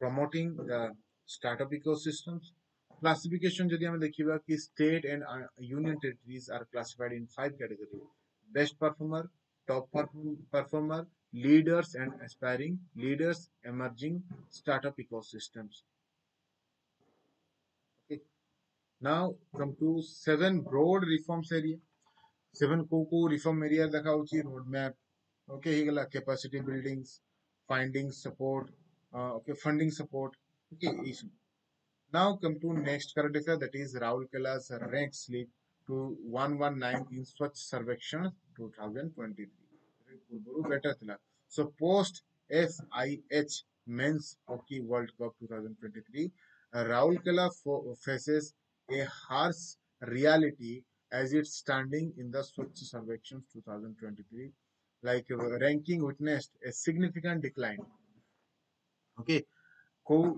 promoting the startup ecosystems. Classification jodi hame dekhiba ki state and union territories are classified in 5 categories: best performer, top performer, leaders and aspiring leaders, emerging startup ecosystems. Now come to 7 broad reforms area. 7 co reform area dekhaochi: roadmap, capacity buildings, finding support, funding support, issue. Now come to next current affair, that is Raurkela's rank slip to 119 in Swachh Sarvekshan 2023. So post FIH Men's Hockey World Cup 2023, Raurkela faces a harsh reality as its standing in the Swachh Sarvekshan 2023, ranking witnessed a significant decline. So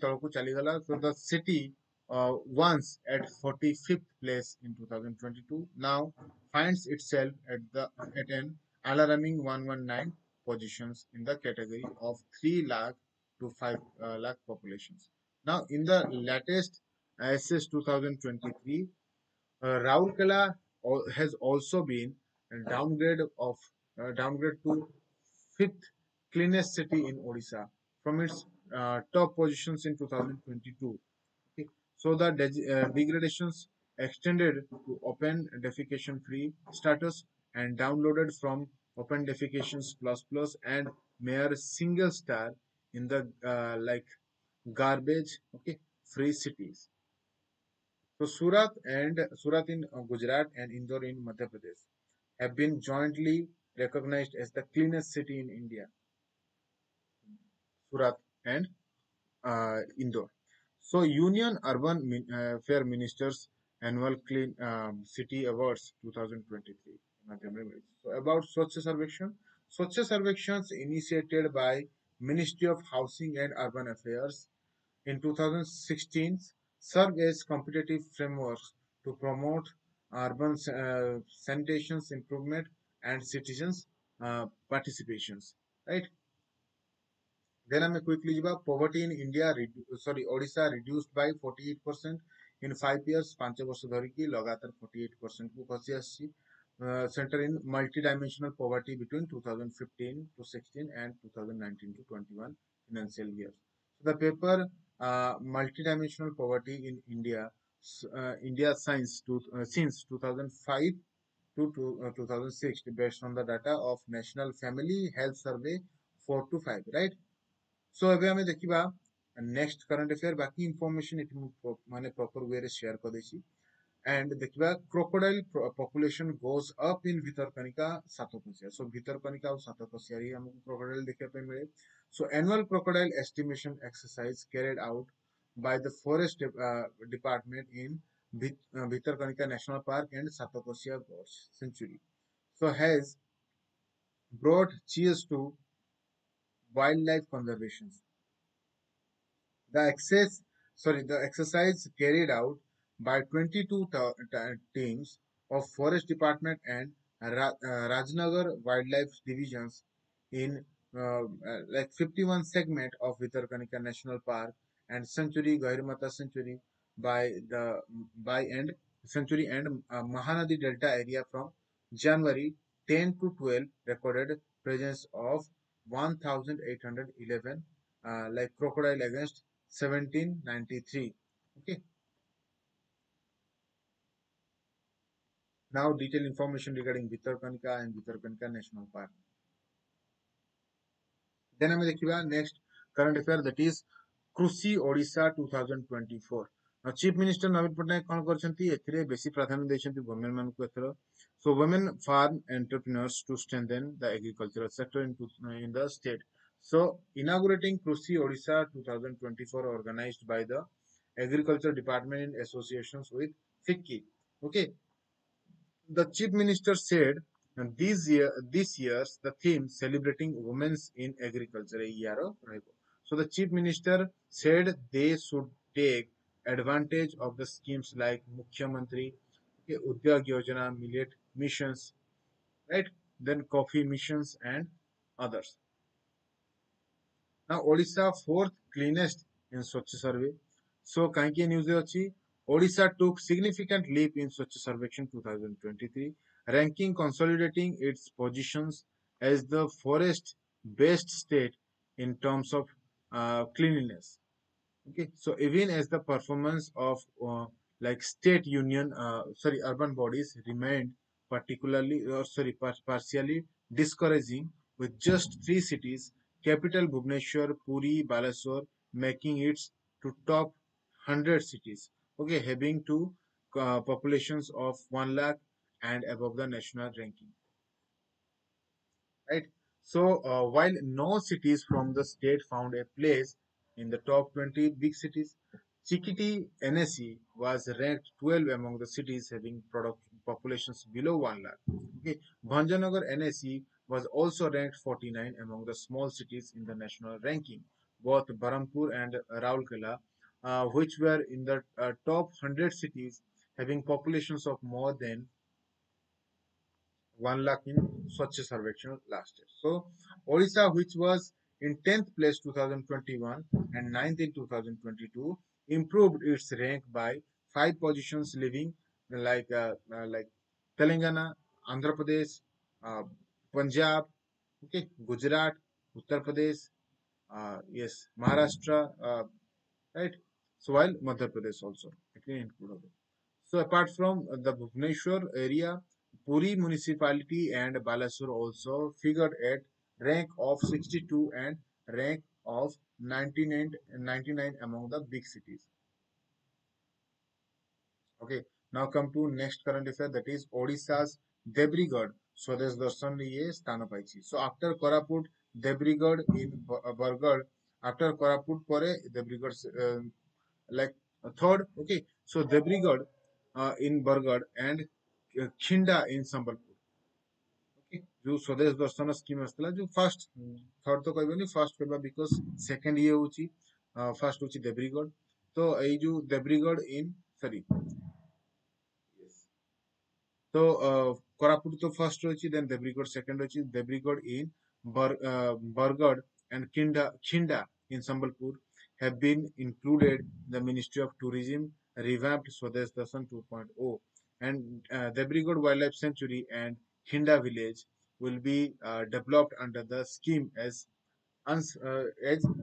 the city once at 45th place in 2022 now finds itself at an alarming 119 positions in the category of 3 lakh to 5 lakh populations. Now in the latest SS 2023, Raurkela has also been downgraded to 5th cleanest city in Odisha from its top positions in 2022. So the degradations extended to open defecation free status and downloaded from open defecations ++ and mere single star in the garbage free cities. So Surat in Gujarat and Indore in Madhya Pradesh have been jointly recognized as the cleanest city in India. Surat and Indore. So Union Urban Fair Ministers Annual Clean City Awards 2023. So about Swachh Sarvekshan. Swachh Sarvekshan initiated by Ministry of Housing and Urban Affairs in 2016 served as competitive frameworks to promote urban sanitation improvement and citizens participations, right? Then I may quickly about poverty in India, Odisha reduced by 48% in 5 years. 5 years dhari ki lagatar 48% ko khasi aschi. Center in multidimensional poverty between 2015 to 16 and 2019 to 21 financial years. So the paper multidimensional poverty in India, India Science since 2005 to 2006, based on the data of National Family Health Survey 4 to 5, right? So abhi hame dekhiba next current affair, baki information it mane proper way re share kadechi, and dekhiba crocodile population goes up in Bhitarkanika Satokosiya. So Bhitarkanika aur Satokosiya ri hamko crocodile dekhiya pe mile. So annual crocodile estimation exercise carried out by the forest department in Bhitarkanika National Park and Satokosiya Gorge Sanctuary, so has brought cheers to wildlife conservation. The exercise carried out by 22 teams of Forest Department and Rajnagar Wildlife Divisions in 51 segment of Bhitarkanika National Park and Sanctuary, Gairimata Sanctuary Sanctuary and Mahanadi Delta area from January 10 to 12 recorded presence of 1,811 crocodile against 1,793. Now detailed information regarding Bhitarkanika and Bhitarkanika National Park. Then I will dekhiba next current affair, that is Krushi Odisha 2024. Now Chief Minister Naveen Patnaik kon karchanti ethire besi pradhanya dechanti women man ko ethara. So women farm entrepreneurs to strengthen the agricultural sector in the state. So inaugurating Krushi Odisha 2024 organized by the Agriculture Department in associations with FICCI. Okay. The Chief Minister said, and this year's the theme celebrating women's in agriculture. So the Chief Minister said they should take advantage of the schemes like Mukhyamantri, okay, Udyog Yojana, Millet Missions, right? Then Coffee Missions and others. Now Odisha fourth cleanest in Swachh Survey. So Kanki News Yochi, Odisha took significant leap in Swachh Sarvekshan 2023, ranking consolidating its positions as the forest best state in terms of cleanliness. Okay, so even as the performance of urban bodies remained partially discouraging, with just three cities, capital Bhubaneswar, Puri, Balasore, making it to top 100 cities. Okay, having two populations of 1 lakh and above the national ranking. Right. So, while no cities from the state found a place in the top 20 big cities, Chikiti NSE was ranked 12 among the cities having populations below 1 lakh. Okay. Bhanjanagar NSE was also ranked 49 among the small cities in the national ranking. Both Berhampur and Rourkela, which were in the top 100 cities having populations of more than 1 lakh in Swachh Sarvekshan last year. So, Odisha, which was in 10th place 2021 and 9th in 2022, improved its rank by 5 positions, leaving like Telangana, Andhra Pradesh, Punjab, okay, Gujarat, Uttar Pradesh, Maharashtra, right? So while Madhya Pradesh also included. So apart from the Bhubaneswar area, Puri municipality and Balasore also figured at rank of 62 and rank of 99 among the big cities. Okay, now come to next current affair, that is Odisha's Debrigad. So this Darshan ye sthano paichi. So after Koraput, Debrigad in Bargarh, after Koraput pore Debrigad third. Okay, so Debrigad in Bargarh and Khinda in Sambalpur. Okay, jo Swadesh Darshan scheme astla jo first third to kaibani first kaiba because second ye uchi first uchi Debrigad. So ei jo Debrigad in sorry. Yes. So Koraput to first uchi, then Debrigad second uchi, Debrigad in Bargarh and Khinda in Sambalpur have been included. The Ministry of Tourism revamped Swadesh Darshan 2.0, and Debrigad Wildlife Sanctuary and Khinda Village will be developed under the scheme as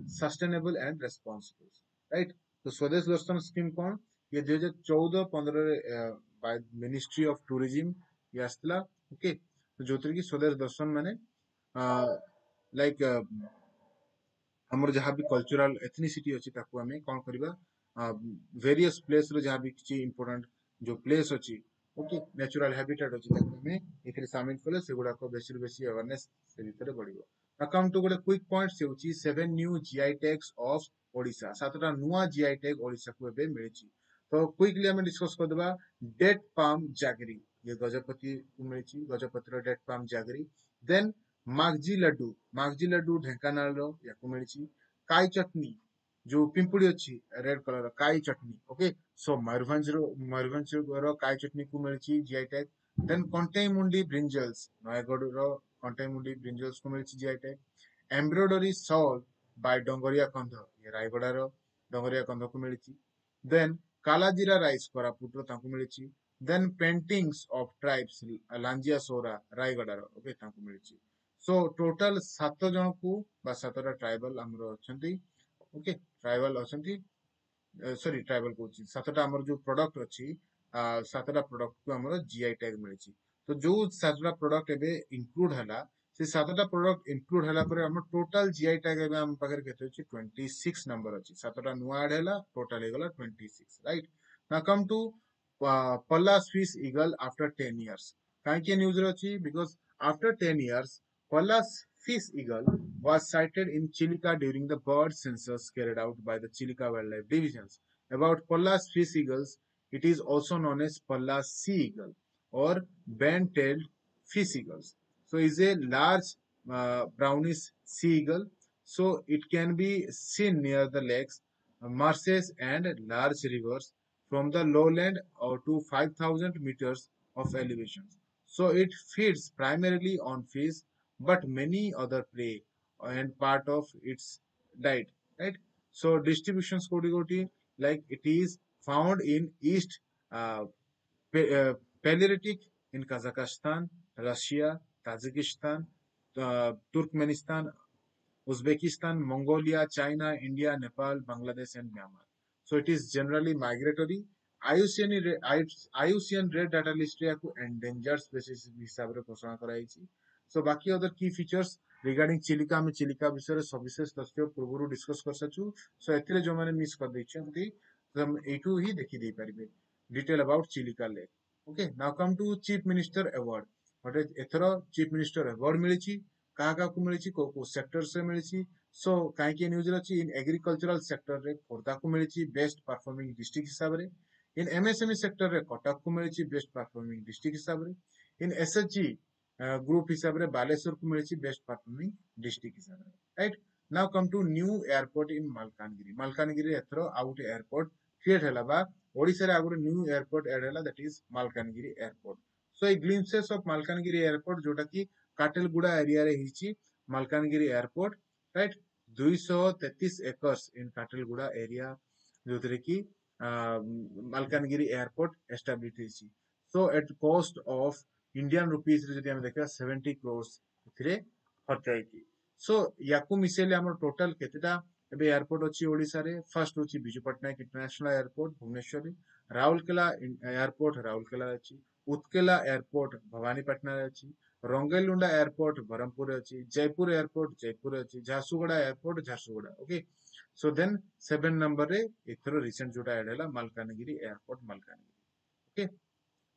sustainable and responsible. Right? So Swadesh Darshan scheme kon ye 2014-15 by Ministry of Tourism yastla. Okay. So Jyotirgi Swadesh Darshan mane हमर जहाँ भी cultural ethnicity अछि ताकू हमें कोन करबा various place रो जहाँ भी किछि इंपोर्टेंट जो प्लेस अछि ओके नेचुरल हैबिटेट अछि ताकू हमें एथरे शामिल करले सेगुडा को बेसिर बेसी अवेयरनेस से भीतर बढ़िबो ना कम तो गोटे क्विक पॉइंट से अछि 7 new GI tags of Odisha सातटा नुवा जीआई टैग ओडिसा को बे मिलछि तो क्विकली हम डिस्कस कर देबा डेट पाम जागरी ये गजपति को मिलछि गजपतिर date palm jaggery then Magaji laddu Dhenkanal रो याकू मिलछि काई चटनी जो पिंपुड़ी अछि रेड कलर काई चटनी ओके सो मयूरभंज रो काई चटनी को मिलछि GI tag then Kanteimundi brinjals Nayagarh रो कंटेमुंडी ब्रिंजल्स को मिलछि GI tag embroidery shawl by Dongria कंध ये रायगढ़ रो डोंगरिया कंध को मिलछि देन कालाजीरा राइस कोरापुट रो ताकू मिलछि then paintings of tribes Lanjia सोरा रायगढ़ रो ओके ताकू मिलछि सो टोटल 7 जन को बा 7टा ट्राइबल हमरो अछंती ओके ट्राइबल अछंती सॉरी ट्राइबल कोछि 7टा हमर जो प्रोडक्ट अछि 7टा प्रोडक्ट को हमरो जीआई टैग मिलछि तो जो 7टा प्रोडक्ट एबे इंक्लूड हला से 7टा प्रोडक्ट इंक्लूड हला पर हमर टोटल जीआई टैग एबे हम पकर केते अछि 26 नंबर अछि 7टा नुवा ऐड हला टोटल हेगला 26 राइट ना come to Palla's fish eagle after 10 years काहे के न्यूज अछि because after 10 years Palla's fish eagle was sighted in Chilika during the bird census carried out by the Chilika Wildlife Divisions. About Pallas tree seagulls, it is also known as Pallas sea eagle or band-tailed fish seagulls. So is a large brownish sea eagle. So it can be seen near the lakes, marshes and large rivers from the lowland or to 5,000 meters of elevation. So it feeds primarily on fish, but many other prey and part of its diet, right? So distribution category, like it is found in East Palearctic in Kazakhstan, Russia, Tajikistan, Turkmenistan, Uzbekistan, Mongolia, China, India, Nepal, Bangladesh and Myanmar. So it is generally migratory. IUCN Red Data List को endangered species हिसाब रे घोषणा कराई. So बाकी other key features regarding Chilika में चिलिका विषय सविशेष तथ्य पूर्व डिस्कस कर सचू. So एथिले जो माने मिस कर दैछंती हम एटू ही देखि दे परबे detail about Chilika lake. Okay, now come to Chief Minister Award. What is एथरो Chief Minister Award मिलिची का का को मिलिची को सेक्टर से मिलिची. So काहे के न्यूज रची इन एग्रीकल्चरल सेक्टर रे खोर्धा को मिलिची बेस्ट परफॉर्मिंग डिस्ट्रिक्ट हिसाब रे. In MSME sector रे कटक को मिलिची बेस्ट परफॉर्मिंग डिस्ट्रिक्ट हिसाब रे. In SSG group हिसाब रे बालेश्वर को मिलिची बेस्ट परफॉर्मिंग डिस्ट्रिक्ट हिसाब रे, right. Now come to new airport in Malkangiri. Malkangiri एथरो आउट एयरपोर्ट क्रिएट हला बा ओडिसा रे आगु न्यू एयरपोर्ट एड हला, that is Malkangiri airport. So a glimpses of Malkangiri airport जोटा की काटेलगुडा एरिया रे हिची Malkangiri airport, right. 233 acres in Katalguda area, Jutriki, Malkangiri Airport established. So at cost of Indian rupees 70 crores. So Yaku Missile Amor total Ketida airport Ochi Odisare, first Ochi Biju Patnaik International Airport, Bhubaneswar, Raurkela Airport, Raurkela, Utkela Airport, Bhavanipatna, Rongelunda Airport, Barampur, Jaipur Airport, Jaipur, Jharsuguda Airport, Jharsuguda. Okay. So then 7 number recent Juta Adela Malkanagiri Airport, Malkanagiri. Okay.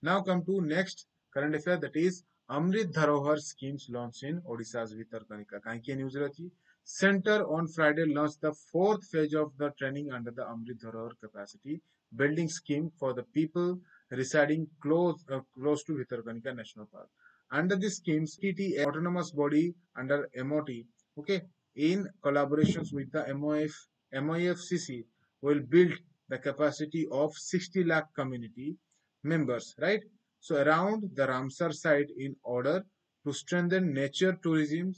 Now come to next current affair, that is Amrit Dharohar schemes launched in Odisha's Bhitarkanika. Kanki news rachi. Center on Friday launched the 4th phase of the training under the Amrit Dharohar capacity building scheme for the people residing close to Bhitarkanika National Park. Under this scheme, CTA autonomous body under MOT, okay, in collaborations with the MOFCC, will build the capacity of 60 lakh community members, right? So around the Ramsar site in order to strengthen nature tourism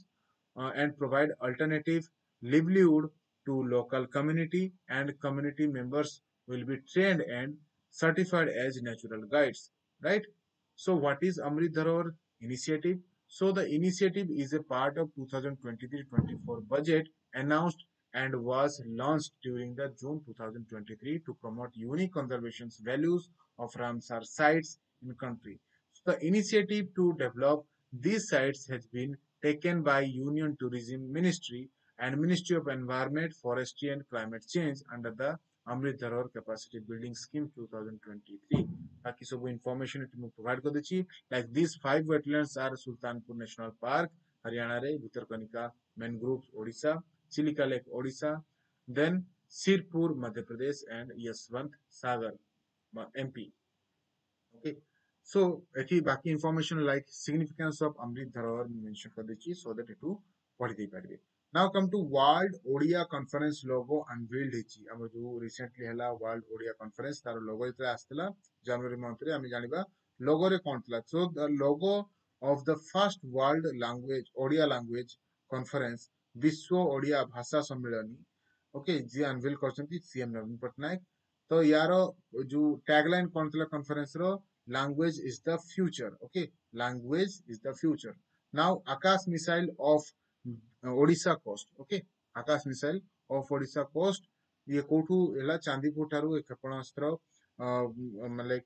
and provide alternative livelihood to local community, and community members will be trained and certified as natural guides, right? So what is Amrit Dharohar initiative? So the initiative is a part of 2023-24 budget announced and was launched during the June 2023 to promote unique conservation values of Ramsar sites in country. So the initiative to develop these sites has been taken by Union Tourism Ministry and Ministry of Environment, Forestry and Climate Change under the Amrit Dharohar Capacity Building Scheme 2023. बाकी सब information it में provide कर देची. Like this 5 wetlands are Sultanpur national park Haryana रे, Bhitarkanika mangroves Odisha, Chilika lake Odisha, then Sirpur Madhya Pradesh and Yashwant Sagar MP. Okay, so एथि बाकी information like significance of Amrit Dharohar mention कर देची so that it पढ़ दे पारबे. Now come to world Odia conference logo unveiled हिची. हम जो रिसेंटली हला वर्ल्ड ओडिया कॉन्फ्रेंस तार लोगो इतला आस्तला जनवरी मंथ रे हम जानिबा लोगो रे कोन तला. So the logo of the first world language Odia language conference विश्व ओडिया भाषा सम्मेलन, ओके, जे अनवील करछंती सीएम नवीन पटनायक. तो यारो जो टैगलाइन कोन तला कॉन्फ्रेंस रो, language is the future. Okay, language is the future. Now Akash missile of Odisha coast, okay, Akash Missile of Odisha coast, ये कोठू एला चांदीपुर थारू एक क्षेपणास्त्र मतलब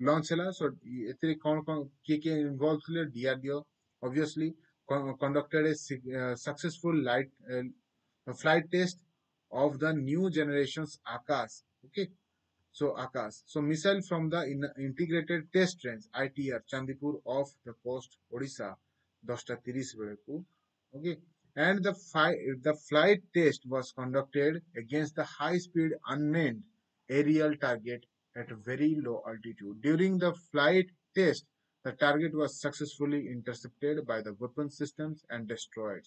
लॉन्च हला. सो एतरे कोन के इन्वॉल्व थले DRDO obviously conducted a successful flight test of the new generations Akash, okay. So Akash, so missile from the integrated test range ITR Chandipur off the coast Odisha 10:30 बेर को. Okay, and the flight test was conducted against the high-speed unmanned aerial target at a very low altitude. During the flight test, the target was successfully intercepted by the weapon systems and destroyed.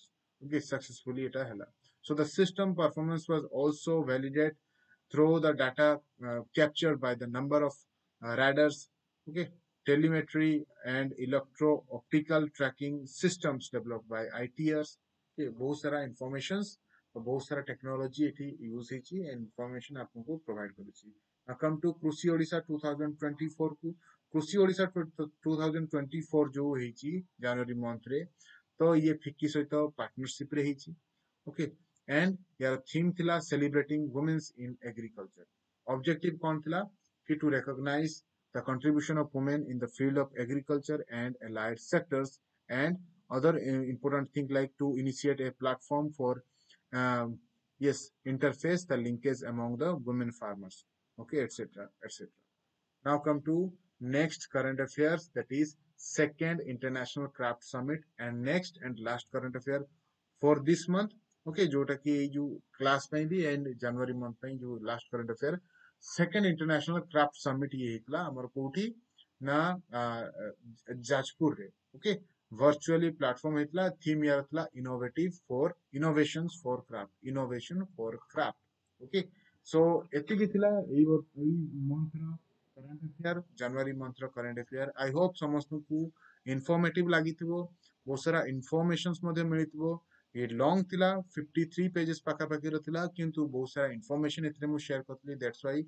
Okay, successfully eta hela. So the system performance was also validated through the data captured by the number of radars, okay, telemetry and electro-optical tracking systems developed by ITRs. Okay, बहुत सारा informations और बहुत सारा technology इठी use ही ची information आपको को provide करी ची. Now come to Krushi Odisha 2024 को Krushi Odisha 2024 जो ही ची January month रे तो ये फिक्की सही तो partnership रे ही ची. Okay, and यार theme थिला celebrating women's in agriculture. Objective कौन थिला कि to recognize the contribution of women in the field of agriculture and allied sectors, and other important thing like to initiate a platform for interface the linkage among the women farmers, okay, etc, etc. Now come to next current affairs, that is second international craft summit, and next and last current affair for this month, okay, jota ki you class mein bhi and January month mein jo last current affair second international craft summit ye hitla amar kouthi na Jajpur re, okay, virtually platform hitla theme yaratla innovation for craft, okay. So etiki thila ei month ra current affair, January month ra current affair. I hope samastu ku informative lagithibo, bosara informations madhe milithibo. It long thila 53 pages pakha pakhi ra thila kintu bosara information ethre mu share kartli, that's why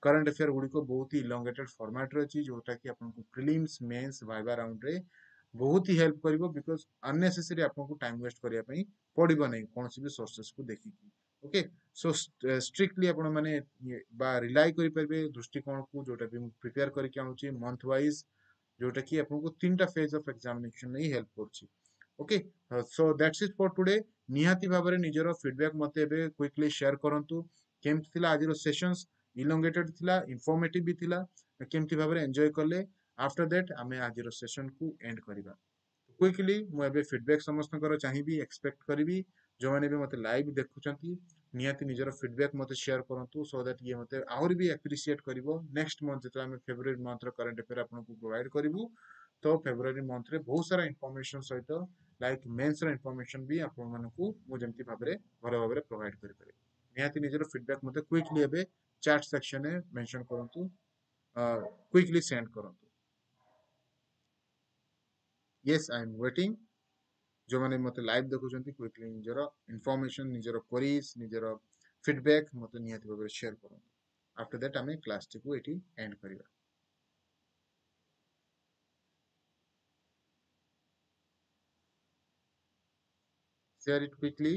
current affair gudi ko bahut hi elongated format ra chi jota ki apan ku prelims mains viva round re बहुत ही help करिवो, because unnecessary आपन को time waste करिया पई पडिबो नै कोनसी भी सोर्सेस को देखि की, ओके. सो स्ट्रिक्टली आपन माने बा रिलाई करि परबे दृष्टिकोण को जोटा भी प्रिपेयर करि के आउची मंथ वाइज, जोटा की आपन को तीनटा फेज ऑफ एग्जामिनेशन नै हेल्प करची, okay. So that's it for today. निहाती भाबरे निजरो फीडबैक मते एबे क्विकली शेयर करंतु. केमति थिला आजिरो सेशंस? इलोंगेटेड थिला, इंफॉर्मेटिव भी थिला, केमति भाबरे एन्जॉय करले. आफ्टर दैट आमे आजिरो सेशन को एंड करिबा. क्विकली मो एबे फीडबैक समस्त कर चाहिबी, एक्सपेक्ट करिबी जो माने भी मते लाइव देखुचंती नियाती निजरो फीडबैक मते शेयर करंतु, सो दैट ये मते और भी एप्रिशिएट करिवो. नेक्स्ट मंथ जेतला आमे फेब्रुअरी मंथ रे करंट अफेयर आपन को प्रोवाइड करिवु, तो फेब्रुअरी मंथ रे बहुत सारा इंफॉर्मेशन सहित लाइक मेंस रे इंफॉर्मेशन भी आपन मन को मो जेमती भाबरे भलो भाबरे प्रोवाइड करि पारे. नियाती निजरो फीडबैक मते क्विकली एबे चैट सेक्शन रे मेंशन करंतु, क्विकली सेंड करंतु. Yes, I am waiting. जो माने मते लाइव देखुचंती क्विकली निजर इनफॉरमेशन, निजर क्वेरीज, निजर फीडबैक मते नियति भाबरे शेयर करन. आफ्टर दैट आमे क्लास टी को एटी एंड करिवा. Share it quickly.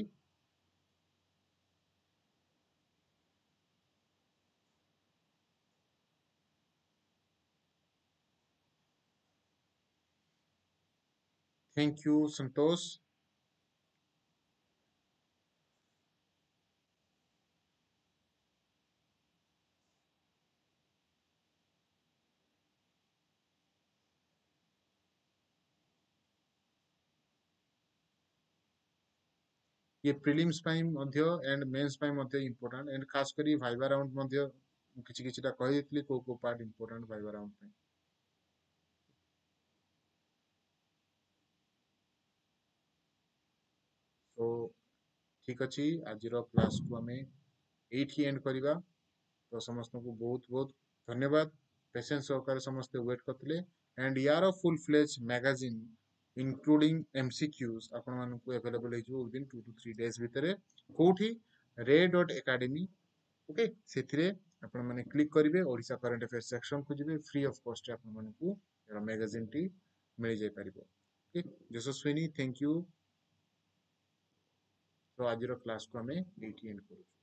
Thank you, Santosh. ये prelims पाइम मध्य and mains पाइम मध्य important, and खास करी viva round मध्य किछि किछिटा कहि दितली को को part important viva round पाइम. तो ठीक अच्छी आजिरो क्लास को हमें एठी एंड करिबा. तो समस्तन को बहुत बहुत धन्यवाद, पेशेंस होकर समस्त वेट करथिले. एंड यार full fledge magazine including MCQs आपण मानन को अवेलेबल हे जो विदिन 2 to 3 डेज भितरे कोठी ray.academy, ओके. सेथिरे आपण माने क्लिक करिवे, ओडिसा करंट अफेयर सेक्शन को जिवे, फ्री ऑफ कॉस्ट आपण मानन को यार मैगजीन टी मिल जाय परिबो, ओके. Jasaswini, thank you. तो आज क्लास को हमें एंड करूँ.